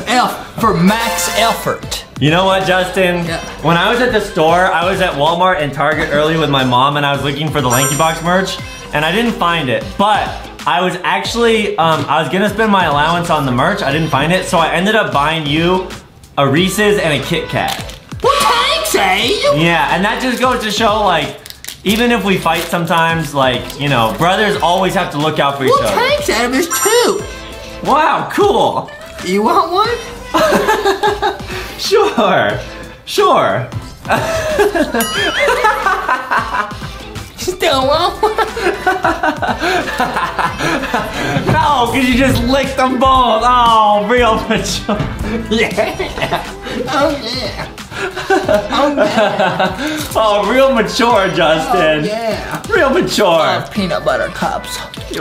Elf for max effort. You know what, Justin? Yeah. When I was at the store, I was at Walmart and Target early with my mom, and I was looking for the LankyBox merch, and I didn't find it. But I was actually, I was gonna spend my allowance on the merch. I didn't find it, so I ended up buying you a Reese's and a Kit Kat. Well, thanks, eh? Yeah, and that just goes to show, like, even if we fight sometimes, like, you know, brothers always have to look out for each other. Well, thanks, Adam. There's 2. Wow, cool. You want one? Sure. Sure. Still want one? No, because you just licked them both. Oh, real mature. Yeah. Oh, yeah. Oh, yeah. Oh, real mature, Justin. Oh, yeah. Real mature. Peanut butter cups.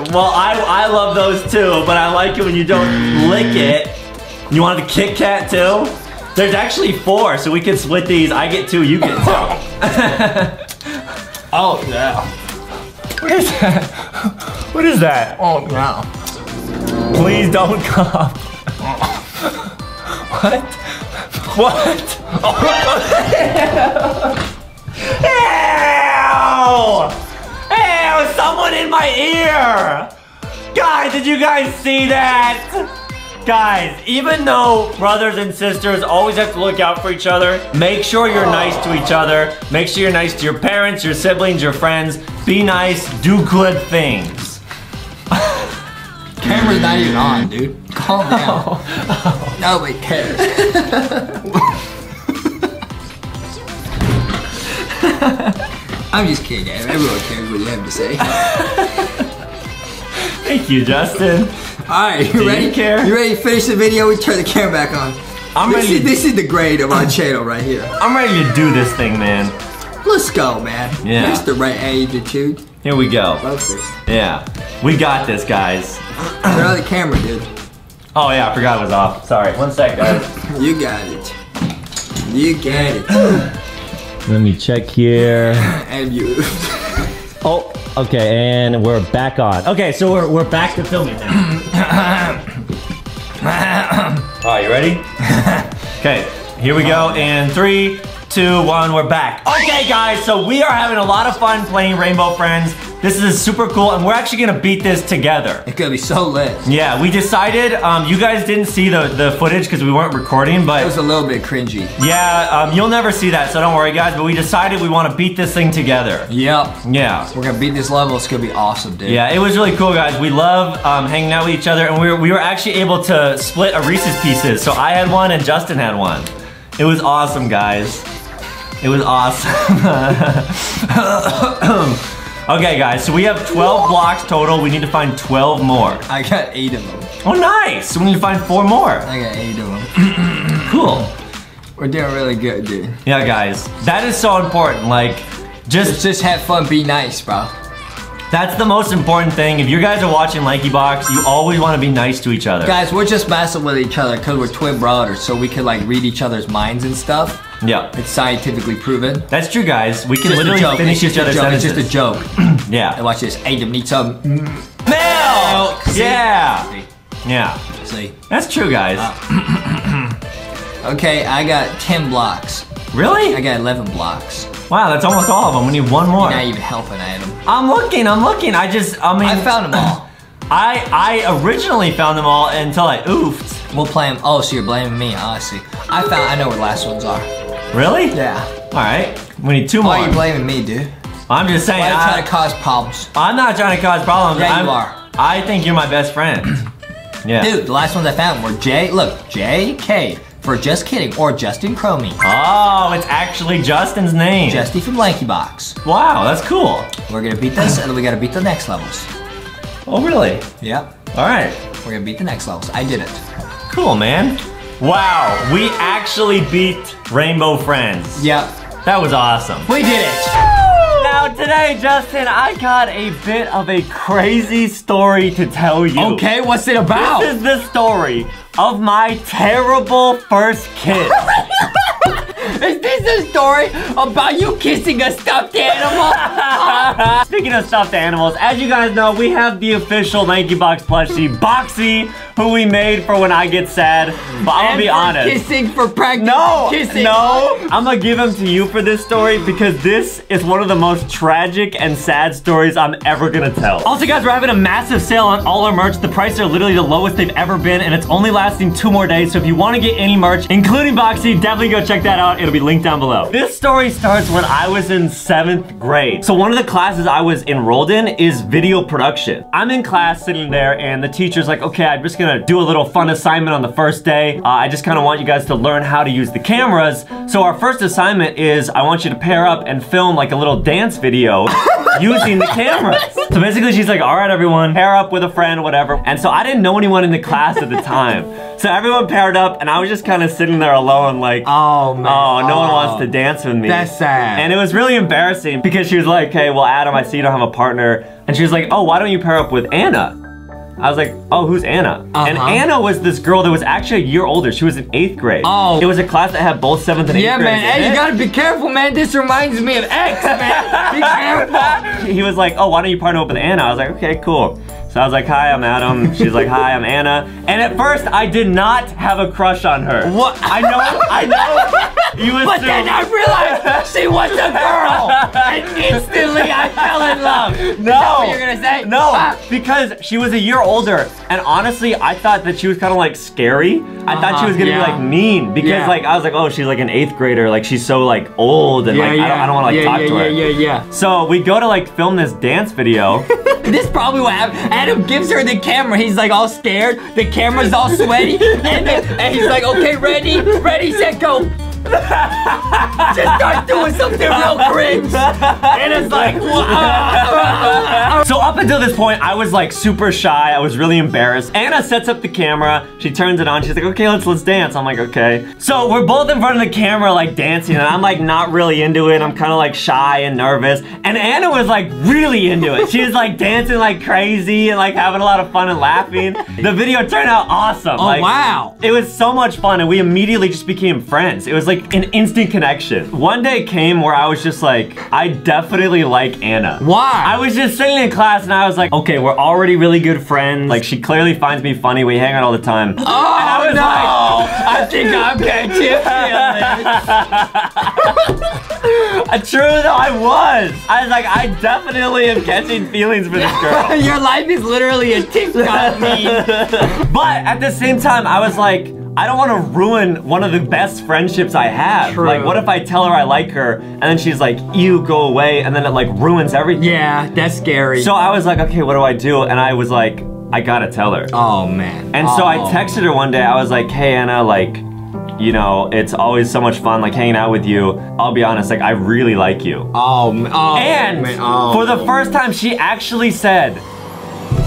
Well, I love those too, but I like it when you don't lick it. You want the Kit Kat too? There's actually 4, so we can split these. I get 2, you get 2. Oh, yeah. What is that? What is that? Oh, no. Please don't cough. What? What? Ew! Ew! Someone in my ear! Guys, did you guys see that? Guys, even though brothers and sisters always have to look out for each other, make sure you're nice to each other. Make sure you're nice to your parents, your siblings, your friends. Be nice. Do good things. Camera's not even on, dude. Calm down. Oh. Nobody cares. I'm just kidding, Adam. Everyone cares what you have to say. Thank you, Justin. Alright, you ready? You ready to finish the video? We turn the camera back on. This is the grade of our channel right here. I'm ready to do this thing, man. Let's go, man. Yeah. That's the right attitude. Here we go. Yeah. We got this, guys. They're on the camera, dude. Oh, yeah. I forgot it was off. Sorry. One sec, guys. You got it. You got it. Let me check here. And you. Oh, okay, and we're back on. Okay, so we're back to filming now. All right, you ready? Okay, here we go. And 3, 2, 1, we're back. Okay, guys, so we are having a lot of fun playing Rainbow Friends. This is super cool, and we're actually gonna beat this together. It's gonna be so lit. Yeah, we decided, you guys didn't see the footage because we weren't recording, but- It was a little bit cringy. Yeah, you'll never see that, so don't worry, guys, but we decided we wanna beat this thing together. Yep. Yeah. We're gonna beat this level, it's gonna be awesome, dude. Yeah, it was really cool, guys. We love hanging out with each other, and we were actually able to split a Reese's Pieces. So I had one, and Justin had one. It was awesome, guys. It was awesome. Okay, guys, so we have 12 blocks total. We need to find 12 more. I got 8 of them. Oh, nice. We need to find 4 more. I got 8 of them. Cool. We're doing really good, dude. Yeah, guys, that is so important. Like, just have fun, be nice, bro. That's the most important thing. If you guys are watching LankyBox, you always want to be nice to each other. Guys, we're just messing with each other because we're twin brothers, so we can like read each other's minds and stuff. Yeah. It's scientifically proven. That's true, guys. We can just literally finish each other's sentences. It's just a joke. Yeah. And watch this. Adam needs some milk. Yeah. See? Yeah. See? That's true, guys. Okay, I got 10 blocks. Really? I got 11 blocks. Wow, that's almost all of them. We need one more. You're not even helping, Adam. I'm looking. I found them all. I originally found them all until I oofed. We'll play them. Oh, so you're blaming me. Oh, I see. I know where the last ones are. Really? Yeah. All right. We need two more. Why are you blaming me, dude? I'm just saying. Why are you trying to cause problems? I'm not trying to cause problems. Yeah, you are. I think you're my best friend. Yeah. Dude, the last ones I found were J. Look, J.K. for Just Kidding, or Justin Cromie. Oh, it's actually Justin's name. Justy from LankyBox. Wow, that's cool. We're gonna beat this, and we gotta beat the next levels. Oh, really? Yeah. All right. We're gonna beat the next levels. I did it. Cool, man. Wow, we actually beat Rainbow Friends. Yep. That was awesome. We did it. Woo! Now today, Justin, I got a bit of a crazy story to tell you. Okay, what's it about? This is the story of my terrible first kiss. Is this a story about you kissing a stuffed animal? Speaking of stuffed animals, as you guys know, we have the official LankyBox plushie, Boxy, who we made for when I get sad. But I'll be honest. Kissing for pregnant. No, kissing. No. I'm gonna give him to you for this story because this is one of the most tragic and sad stories I'm ever gonna tell. Also, guys, we're having a massive sale on all our merch. The prices are literally the lowest they've ever been, and it's only lasting 2 more days. So if you want to get any merch, including Boxy, definitely go check that out. It'll be linked down below. This story starts when I was in 7th grade. So one of the classes I was enrolled in is video production. I'm in class sitting there and the teacher's like, okay, I'm just gonna do a little fun assignment on the first day. I just kind of want you guys to learn how to use the cameras. So our first assignment is I want you to pair up and film like a little dance video using the cameras. So basically she's like, all right, everyone, pair up with a friend, whatever. And so I didn't know anyone in the class at the time. So everyone paired up and I was just kind of sitting there alone like, oh man. Oh, no one wants to dance with me. That's sad. And it was really embarrassing because she was like, hey, well, Adam, I see you don't have a partner. And she was like, oh, why don't you pair up with Anna? I was like, oh, who's Anna? And Anna was this girl that was actually a year older. She was in 8th grade. Oh. It was a class that had both 7th and 8th grade. Yeah, man. Hey, you gotta be careful, man. This reminds me of X, man. Be careful. He was like, oh, why don't you partner up with Anna? I was like, okay, cool. So I was like, hi, I'm Adam. She's like, hi, I'm Anna. And at first, I did not have a crush on her. What? I know. You assume. But then I realized she was a girl. And instantly, I fell in love. No. Is that what you're gonna say? No, because she was a year older. And honestly, I thought that she was kind of like scary. I thought she was gonna be like mean. Because like, I was like, oh, she's like an 8th grader. Like, she's so like old and like, I don't wanna like talk to her. Yeah. So we go to like film this dance video. This probably what happened. Adam gives her the camera. He's like all scared. The camera's all sweaty. and he's like, okay, ready, set, go. Just start doing something real cringe. And it's like, So up until this point, I was like super shy. I was really embarrassed. Anna sets up the camera. She turns it on. She's like, okay, let's dance. I'm like, okay. So we're both in front of the camera like dancing and I'm like not really into it. I'm kind of like shy and nervous. And Anna was like really into it. She was like dancing like crazy and like having a lot of fun and laughing. The video turned out awesome. Oh, like, wow. It was so much fun and we immediately just became friends. It was like an instant connection. One day came where I was just like, I definitely like Anna. Why? I was just sitting in class and I was like, okay, we're already really good friends. Like, she clearly finds me funny. We hang out all the time. Oh, and I was like, I think I'm gonna catch feelings. True though, I was. I was like, I definitely am catching feelings for this girl. Your life is literally a TikTok meme. But at the same time, I was like, I don't want to ruin one of the best friendships I have. True. Like, what if I tell her I like her, and then she's like, ew, go away, and then it like ruins everything. Yeah, that's scary. So I was like, okay, what do I do? And I was like, I gotta tell her. Oh, man. And so I texted her one day, I was like, hey, Anna, like, you know, it's always so much fun, like, hanging out with you. I'll be honest, like, I really like you. For the first time, she actually said,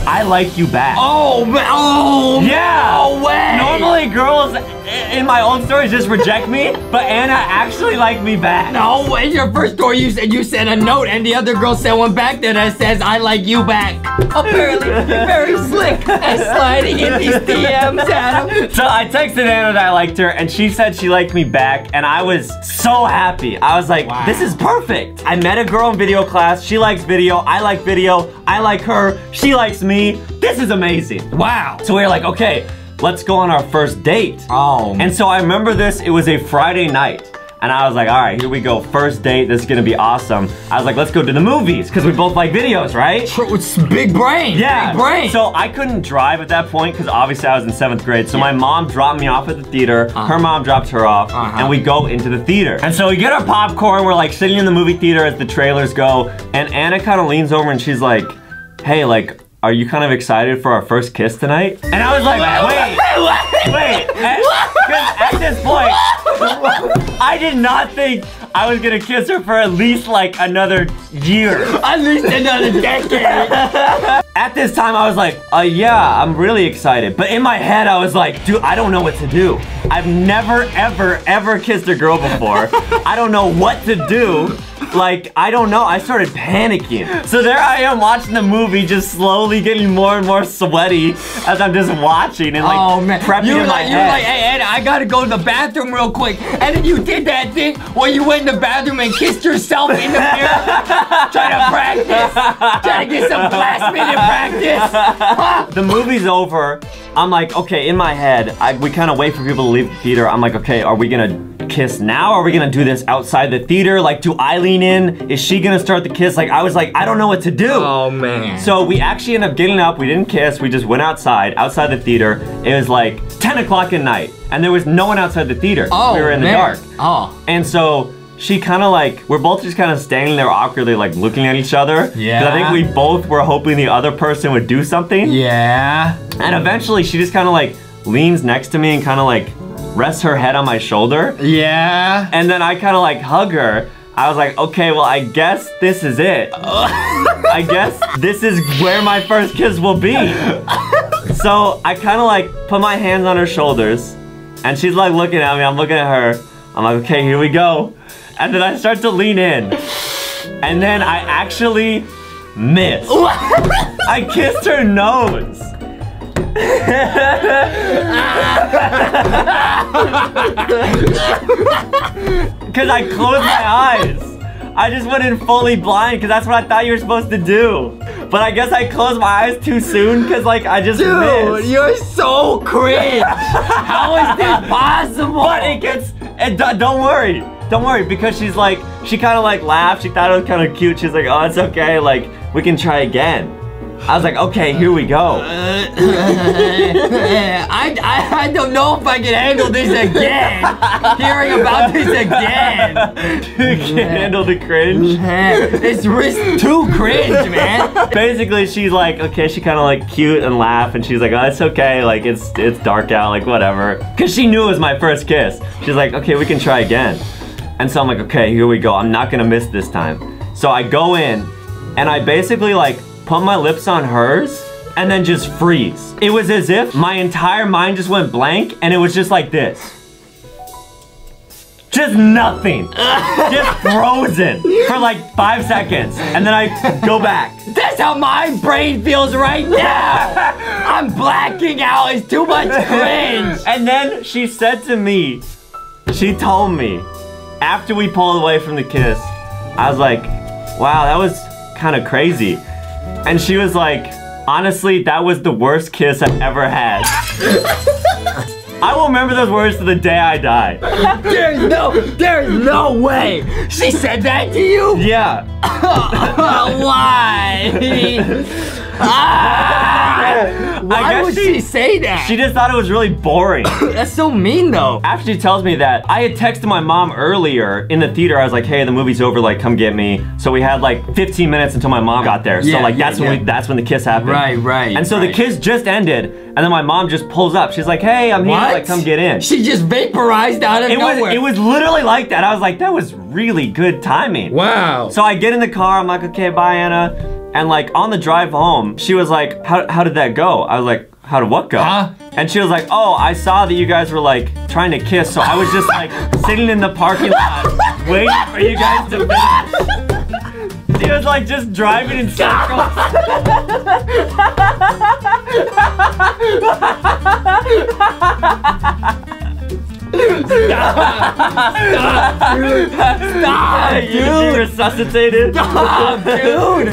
I like you back. Oh, man. Oh, yeah. No way. Normally, girls in my own stories just reject me, but Anna actually liked me back. No, in your first story you sent a note and the other girl sent one back there that says I like you back. Apparently, you're very slick at sliding in these DMs, Adam. So I texted Anna that I liked her and she said she liked me back and I was so happy. I was like, wow, this is perfect. I met a girl in video class, she likes video, I like video, I like her, she likes me. This is amazing. Wow. So we were like, okay, let's go on our first date. Oh. And so I remember this, it was a Friday night. And I was like, all right, here we go, first date, this is gonna be awesome. I was like, let's go to the movies, because we both like videos, right? It's big brain, yeah. Big brain. So I couldn't drive at that point, because obviously I was in 7th grade, so my mom dropped me off at the theater, her mom dropped her off, and we go into the theater. And so we get our popcorn, we're like sitting in the movie theater as the trailers go, and Anna kind of leans over and she's like, hey, like, are you kind of excited for our first kiss tonight? And I was like, wait. At this point, I did not think I was gonna kiss her for at least like another year. At least another decade. At this time, I was like, yeah, I'm really excited. But in my head, I was like, dude, I don't know what to do. I've never, ever, ever kissed a girl before. I don't know what to do. Like, I don't know, I started panicking. So there I am watching the movie, just slowly getting more and more sweaty as I'm just watching and like, prepping in my head. You were like, hey, Anna, I gotta go to the bathroom real quick. And then you did that thing where you went in the bathroom and kissed yourself in the mirror. Trying to get some last minute practice. The movie's over. I'm like, okay, in my head, we kind of wait for people to leave the theater. I'm like, okay, are we gonna kiss now? Are we gonna do this outside the theater? Like, do I lean in? Is she gonna start the kiss? Like, I was like, I don't know what to do. Oh, man. So we actually ended up getting up. We didn't kiss. We just went outside the theater. It was like 10 o'clock at night, and there was no one outside the theater. Oh, we were in the dark. Oh. And so she kind of like, we're both just kind of standing there awkwardly, like looking at each other. Yeah. Because I think we both were hoping the other person would do something. Yeah. And eventually she just kind of like leans next to me and kind of like rests her head on my shoulder. Yeah. And then I kind of like hug her. I was like, okay, well, I guess this is it. I guess this is where my first kiss will be. So I kind of like put my hands on her shoulders and she's like looking at me, I'm looking at her. I'm like, okay, here we go. And then I start to lean in. And then I actually missed. I kissed her nose. Because I closed my eyes. I just went in fully blind because that's what I thought you were supposed to do. But I guess I closed my eyes too soon because like I just missed. Dude, you're so cringe. How is this possible? But it gets, don't worry. Don't worry, because she's like, she kind of like laughed. She thought it was kind of cute. She's like, oh, it's okay. Like, we can try again. I was like, okay, here we go. I don't know if I can handle this again. Hearing about this again. You can't handle the cringe. It's too cringe, man. Basically, she's like, okay, she kind of like cute and laugh, and she's like, oh, it's okay, like it's dark out, like whatever. Cause she knew it was my first kiss. She's like, okay, we can try again. And so I'm like, okay, here we go. I'm not gonna miss this time. So I go in, and I basically like put my lips on hers, and then just freeze. It was as if my entire mind just went blank, and it was just like this. Just nothing. Just frozen for like 5 seconds, and then I go back. That's how my brain feels right now. I'm blacking out, it's too much cringe. And then she said to me, she told me, after we pulled away from the kiss, I was like, wow, that was kind of crazy. And she was like, honestly, that was the worst kiss I've ever had. I will remember those words to the day I die. There's no way she said that to you? Yeah. Why? Why would she say that? She just thought it was really boring. That's so mean though. After she tells me that, I had texted my mom earlier in the theater. I was like, hey, the movie's over, like, come get me. So we had like 15 minutes until my mom got there. Yeah, so like, that's when the kiss happened. Right. And so the kiss just ended, and then my mom just pulls up. She's like, hey, I'm here, like, come get in. She just vaporized out of nowhere. It was literally like that. I was like, that was really good timing. Wow. So I get in the car, I'm like, okay, bye, Anna. And like on the drive home, she was like, how did that go? I was like, how did what go? Huh? And she was like, oh, I saw that you guys were like trying to kiss, so I was just like sitting in the parking lot waiting for you guys to finish. She was like just driving in circles. Stop! Dude. You resuscitated? Stop, dude!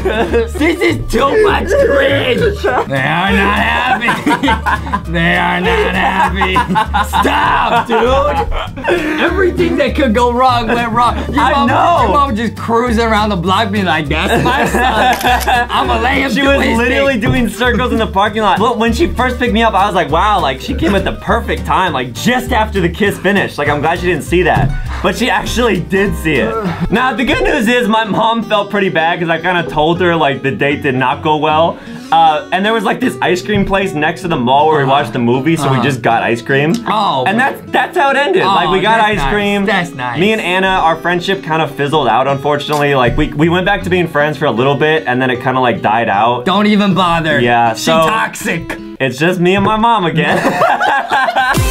This is too much cringe! They are not happy! They are not happy! Stop, dude! Everything that could go wrong went wrong. Your mom just cruising around the block being like, that's my son! I'm a lamb. She was literally doing circles in the parking lot. Look, when she first picked me up, I was like, wow, like she came at the perfect time, like just after the kiss finished. Like, I'm glad she didn't see that. But she actually did see it. Now, the good news is my mom felt pretty bad because I kind of told her, like, the date did not go well. And there was, like, this ice cream place next to the mall where we watched the movie, so we just got ice cream. Oh. And that's how it ended. Oh, like, we got ice cream. That's nice. Me and Anna, our friendship kind of fizzled out, unfortunately. Like, we went back to being friends for a little bit, and then it kind of, like, died out. Don't even bother. Yeah, so. She's toxic. It's just me and my mom again.